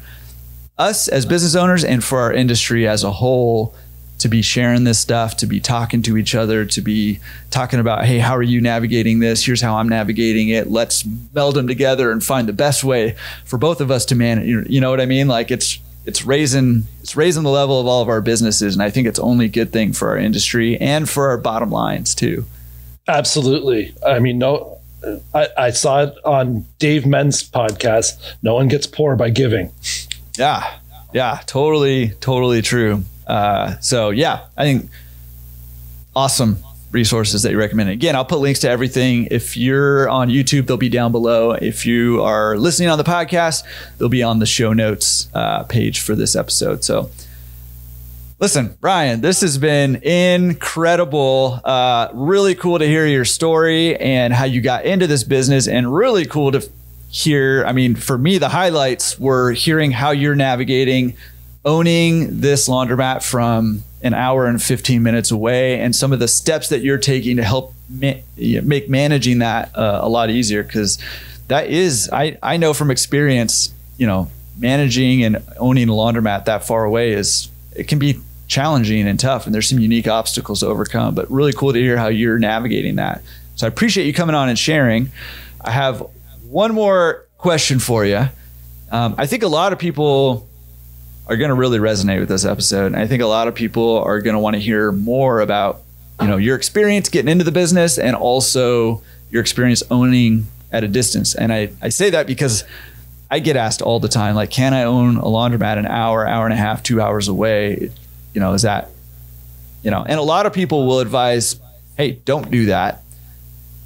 us as business owners and for our industry as a whole, to be sharing this stuff, to be talking to each other, to be talking about, hey, how are you navigating this? Here's how I'm navigating it. Let's meld them together and find the best way for both of us to manage. You know what I mean? Like it's, it's raising, it's raising the level of all of our businesses. And I think it's only a good thing for our industry and for our bottom lines too. Absolutely. I mean, no, I, I saw it on Dave Men's podcast. No one gets poor by giving. Yeah. Yeah. Totally, totally true. Uh, so yeah, I think awesome resources that you recommend. Again, I'll put links to everything. If you're on YouTube, they'll be down below. If you are listening on the podcast, they'll be on the show notes, uh, page for this episode. So Listen, Ryan, this has been incredible. Uh, really cool to hear your story and how you got into this business, and really cool to hear. I mean, for me, the highlights were hearing how you're navigating owning this laundromat from an hour and fifteen minutes away, and some of the steps that you're taking to help ma- make managing that uh, a lot easier. Because that is, I, I know from experience, you know, managing and owning a laundromat that far away is, it can be challenging and tough, and there's some unique obstacles to overcome, but really cool to hear how you're navigating that. So I appreciate you coming on and sharing. I have one more question for you. Um, I think a lot of people are going to really resonate with this episode, and I think a lot of people are going to want to hear more about, you know, your experience getting into the business, and also your experience owning at a distance. And I, I say that because I get asked all the time, like, can I own a laundromat an hour, hour and a half, two hours away? You know, is that, you know, and a lot of people will advise, hey, don't do that.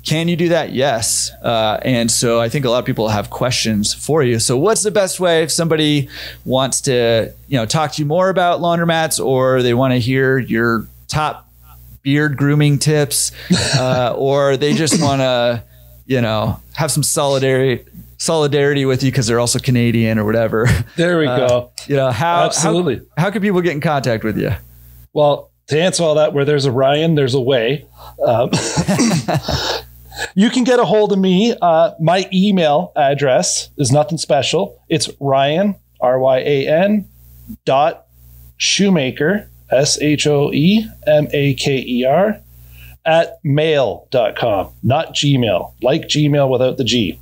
Can you do that? Yes. Uh, and so I think a lot of people have questions for you. So what's the best way if somebody wants to, you know, talk to you more about laundromats, or they want to hear your top beard grooming tips, uh, or they just want to, you know, have some solidarity solidarity with you because they're also Canadian or whatever. There we uh, go. You know, how, Absolutely. how, how can people get in contact with you? Well, to answer all that, where there's a Ryan, there's a way. Um, you can get a hold of me. Uh, my email address is nothing special. It's Ryan, R Y A N dot Shoemaker, S H O E M A K E R at mail dot com, not Gmail, like Gmail without the G.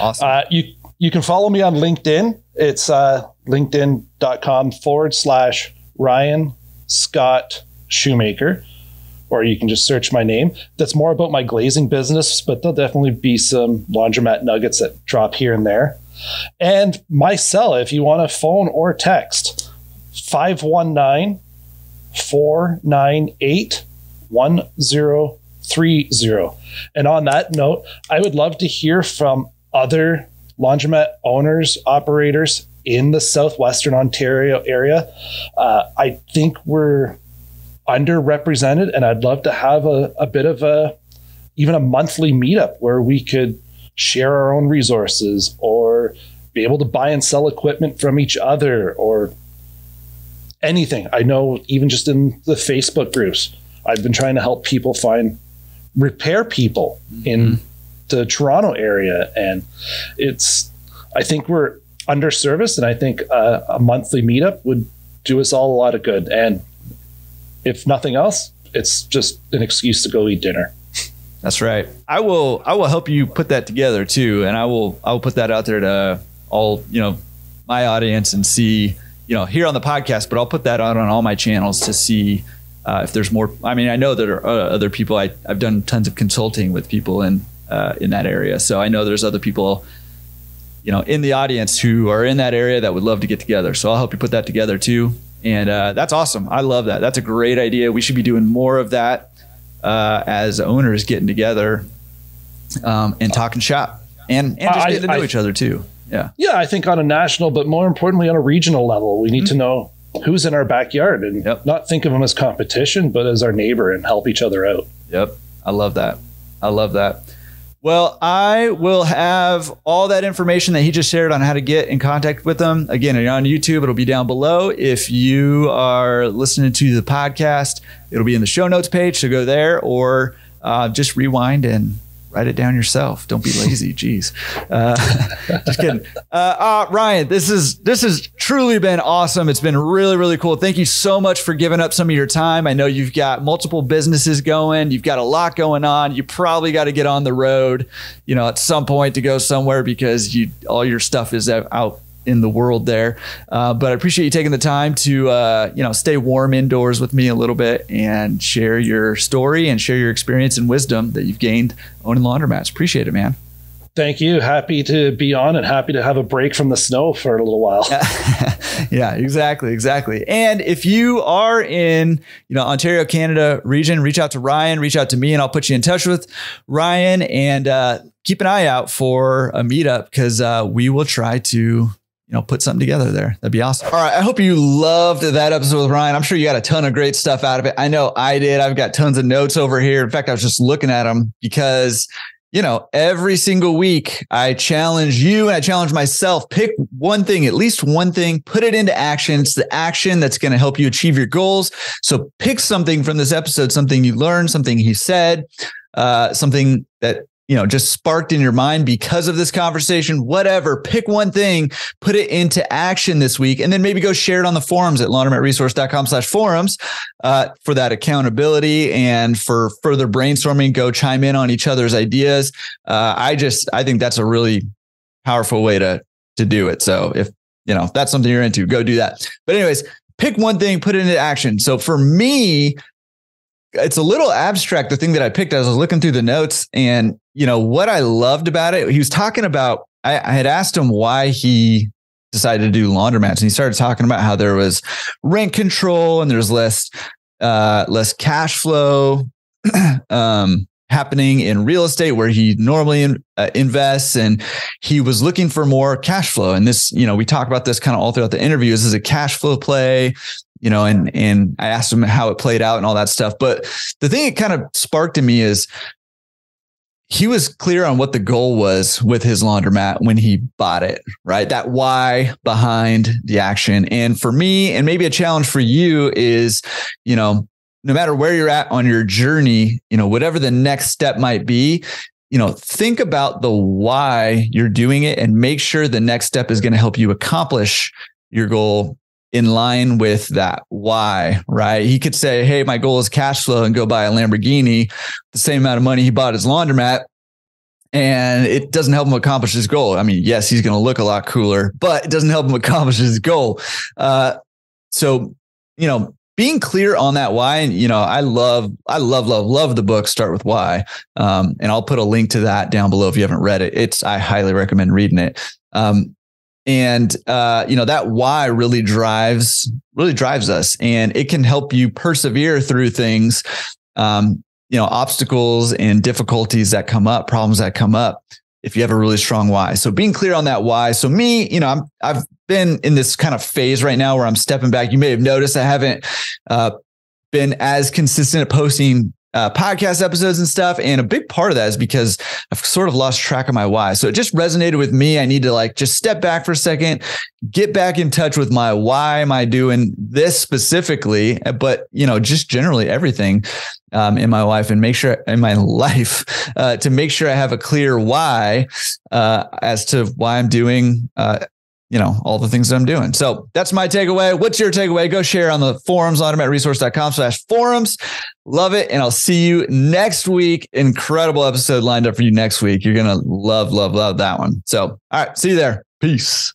Awesome. Uh, you, you can follow me on LinkedIn. It's uh, linkedin.com forward slash Ryan Scott Shoemaker, or you can just search my name. That's more about my glazing business, but there'll definitely be some laundromat nuggets that drop here and there. And my cell, if you want to phone or text, five one nine, four nine eight, one zero three zero. And on that note, I would love to hear from other laundromat owners, operators in the southwestern Ontario area. Uh, I think we're underrepresented, and I'd love to have a, a bit of a, even a monthly meetup where we could share our own resources, or be able to buy and sell equipment from each other, or anything. I know even just in the Facebook groups, I've been trying to help people find repair people mm-hmm. in the Toronto area. And it's, I think we're underserviced, and I think uh, a monthly meetup would do us all a lot of good. And if nothing else, it's just an excuse to go eat dinner. That's right. I will, I will help you put that together too. And I will, I will put that out there to all, you know, my audience, and see, you know, here on the podcast, but I'll put that out on all my channels to see uh, if there's more. I mean, I know there are uh, other people. I, I've done tons of consulting with people and, Uh, in that area. So I know there's other people, you know, in the audience who are in that area that would love to get together. So I'll help you put that together too. And uh, that's awesome. I love that. That's a great idea. We should be doing more of that uh, as owners getting together um, and talking shop and, and just getting to know I, I, each other too. Yeah. Yeah. I think on a national, but more importantly on a regional level, we need mm-hmm. to know who's in our backyard, and yep. not think of them as competition, but as our neighbor, and help each other out. Yep. I love that. I love that. Well, I will have all that information that he just shared on how to get in contact with them. Again, if you're on YouTube, it'll be down below. If you are listening to the podcast, it'll be in the show notes page, so go there, or uh, just rewind and write it down yourself. Don't be lazy. Jeez. Uh, just kidding. Uh, uh, Ryan, this is, this has truly been awesome. It's been really, really cool. Thank you so much for giving up some of your time. I know you've got multiple businesses going. You've got a lot going on. You probably got to get on the road, you know, at some point to go somewhere, because you, all your stuff is out in the world there. Uh, but I appreciate you taking the time to, uh, you know, stay warm indoors with me a little bit and share your story and share your experience and wisdom that you've gained owning laundromats. Appreciate it, man. Thank you. Happy to be on, and happy to have a break from the snow for a little while. Yeah, exactly. Exactly. And if you are in, you know, Ontario, Canada region, reach out to Ryan, reach out to me, and I'll put you in touch with Ryan, and uh, keep an eye out for a meetup, because uh, we will try to you know, put something together there. That'd be awesome. All right. I hope you loved that episode with Ryan. I'm sure you got a ton of great stuff out of it. I know I did. I've got tons of notes over here. In fact, I was just looking at them because, you know, every single week I challenge you and I challenge myself, pick one thing, at least one thing, put it into action. It's the action that's going to help you achieve your goals. So pick something from this episode, something you learned, something he said, uh, something that, you know, just sparked in your mind because of this conversation, whatever, pick one thing, put it into action this week, and then maybe go share it on the forums at laundromat resource dot com slash forums uh, for that accountability and for further brainstorming. Go chime in on each other's ideas. Uh, I just, I think that's a really powerful way to, to do it. So if, you know, if that's something you're into, go do that. But anyways, pick one thing, put it into action. So for me, it's a little abstract. The thing that I picked as I was looking through the notes, and you know what I loved about it, he was talking about, I, I had asked him why he decided to do laundromats, and he started talking about how there was rent control and there's less, uh, less cash flow, um, happening in real estate where he normally in, uh, invests. And he was looking for more cash flow. And this, you know, we talk about this kind of all throughout the interview. This is a cash flow play, you know, and, and I asked him how it played out and all that stuff. But the thing it kind of sparked in me is he was clear on what the goal was with his laundromat when he bought it, right? That why behind the action. And for me, and maybe a challenge for you is, you know, no matter where you're at on your journey, you know, whatever the next step might be, you know, think about the why you're doing it and make sure the next step is going to help you accomplish your goal in line with that why, right? He could say, hey, my goal is cash flow, and go buy a Lamborghini, the same amount of money he bought his laundromat, and it doesn't help him accomplish his goal. I mean, yes, he's going to look a lot cooler, but it doesn't help him accomplish his goal. Uh, so, you know, being clear on that why, and you know, I love, I love, love, love the book Start with Why, um, and I'll put a link to that down below if you haven't read it. It's I highly recommend reading it, um, and uh, you know that why really drives, really drives us, and it can help you persevere through things, um, you know, obstacles and difficulties that come up, problems that come up, if you have a really strong why. So being clear on that why. So me, you know, I'm, I've been in this kind of phase right now where I'm stepping back. You may have noticed I haven't uh, been as consistent at posting uh, podcast episodes and stuff. And a big part of that is because I've sort of lost track of my why. So it just resonated with me. I need to like just step back for a second, get back in touch with my why am I doing this specifically, but you know, just generally everything um, in my life, and make sure in my life uh, to make sure I have a clear why uh, as to why I'm doing uh, you know, all the things that I'm doing. So that's my takeaway. What's your takeaway? Go share on the forums, laundromat resource dot com slash forums. Love it. And I'll see you next week. Incredible episode lined up for you next week. You're going to love, love, love that one. So, all right. See you there. Peace.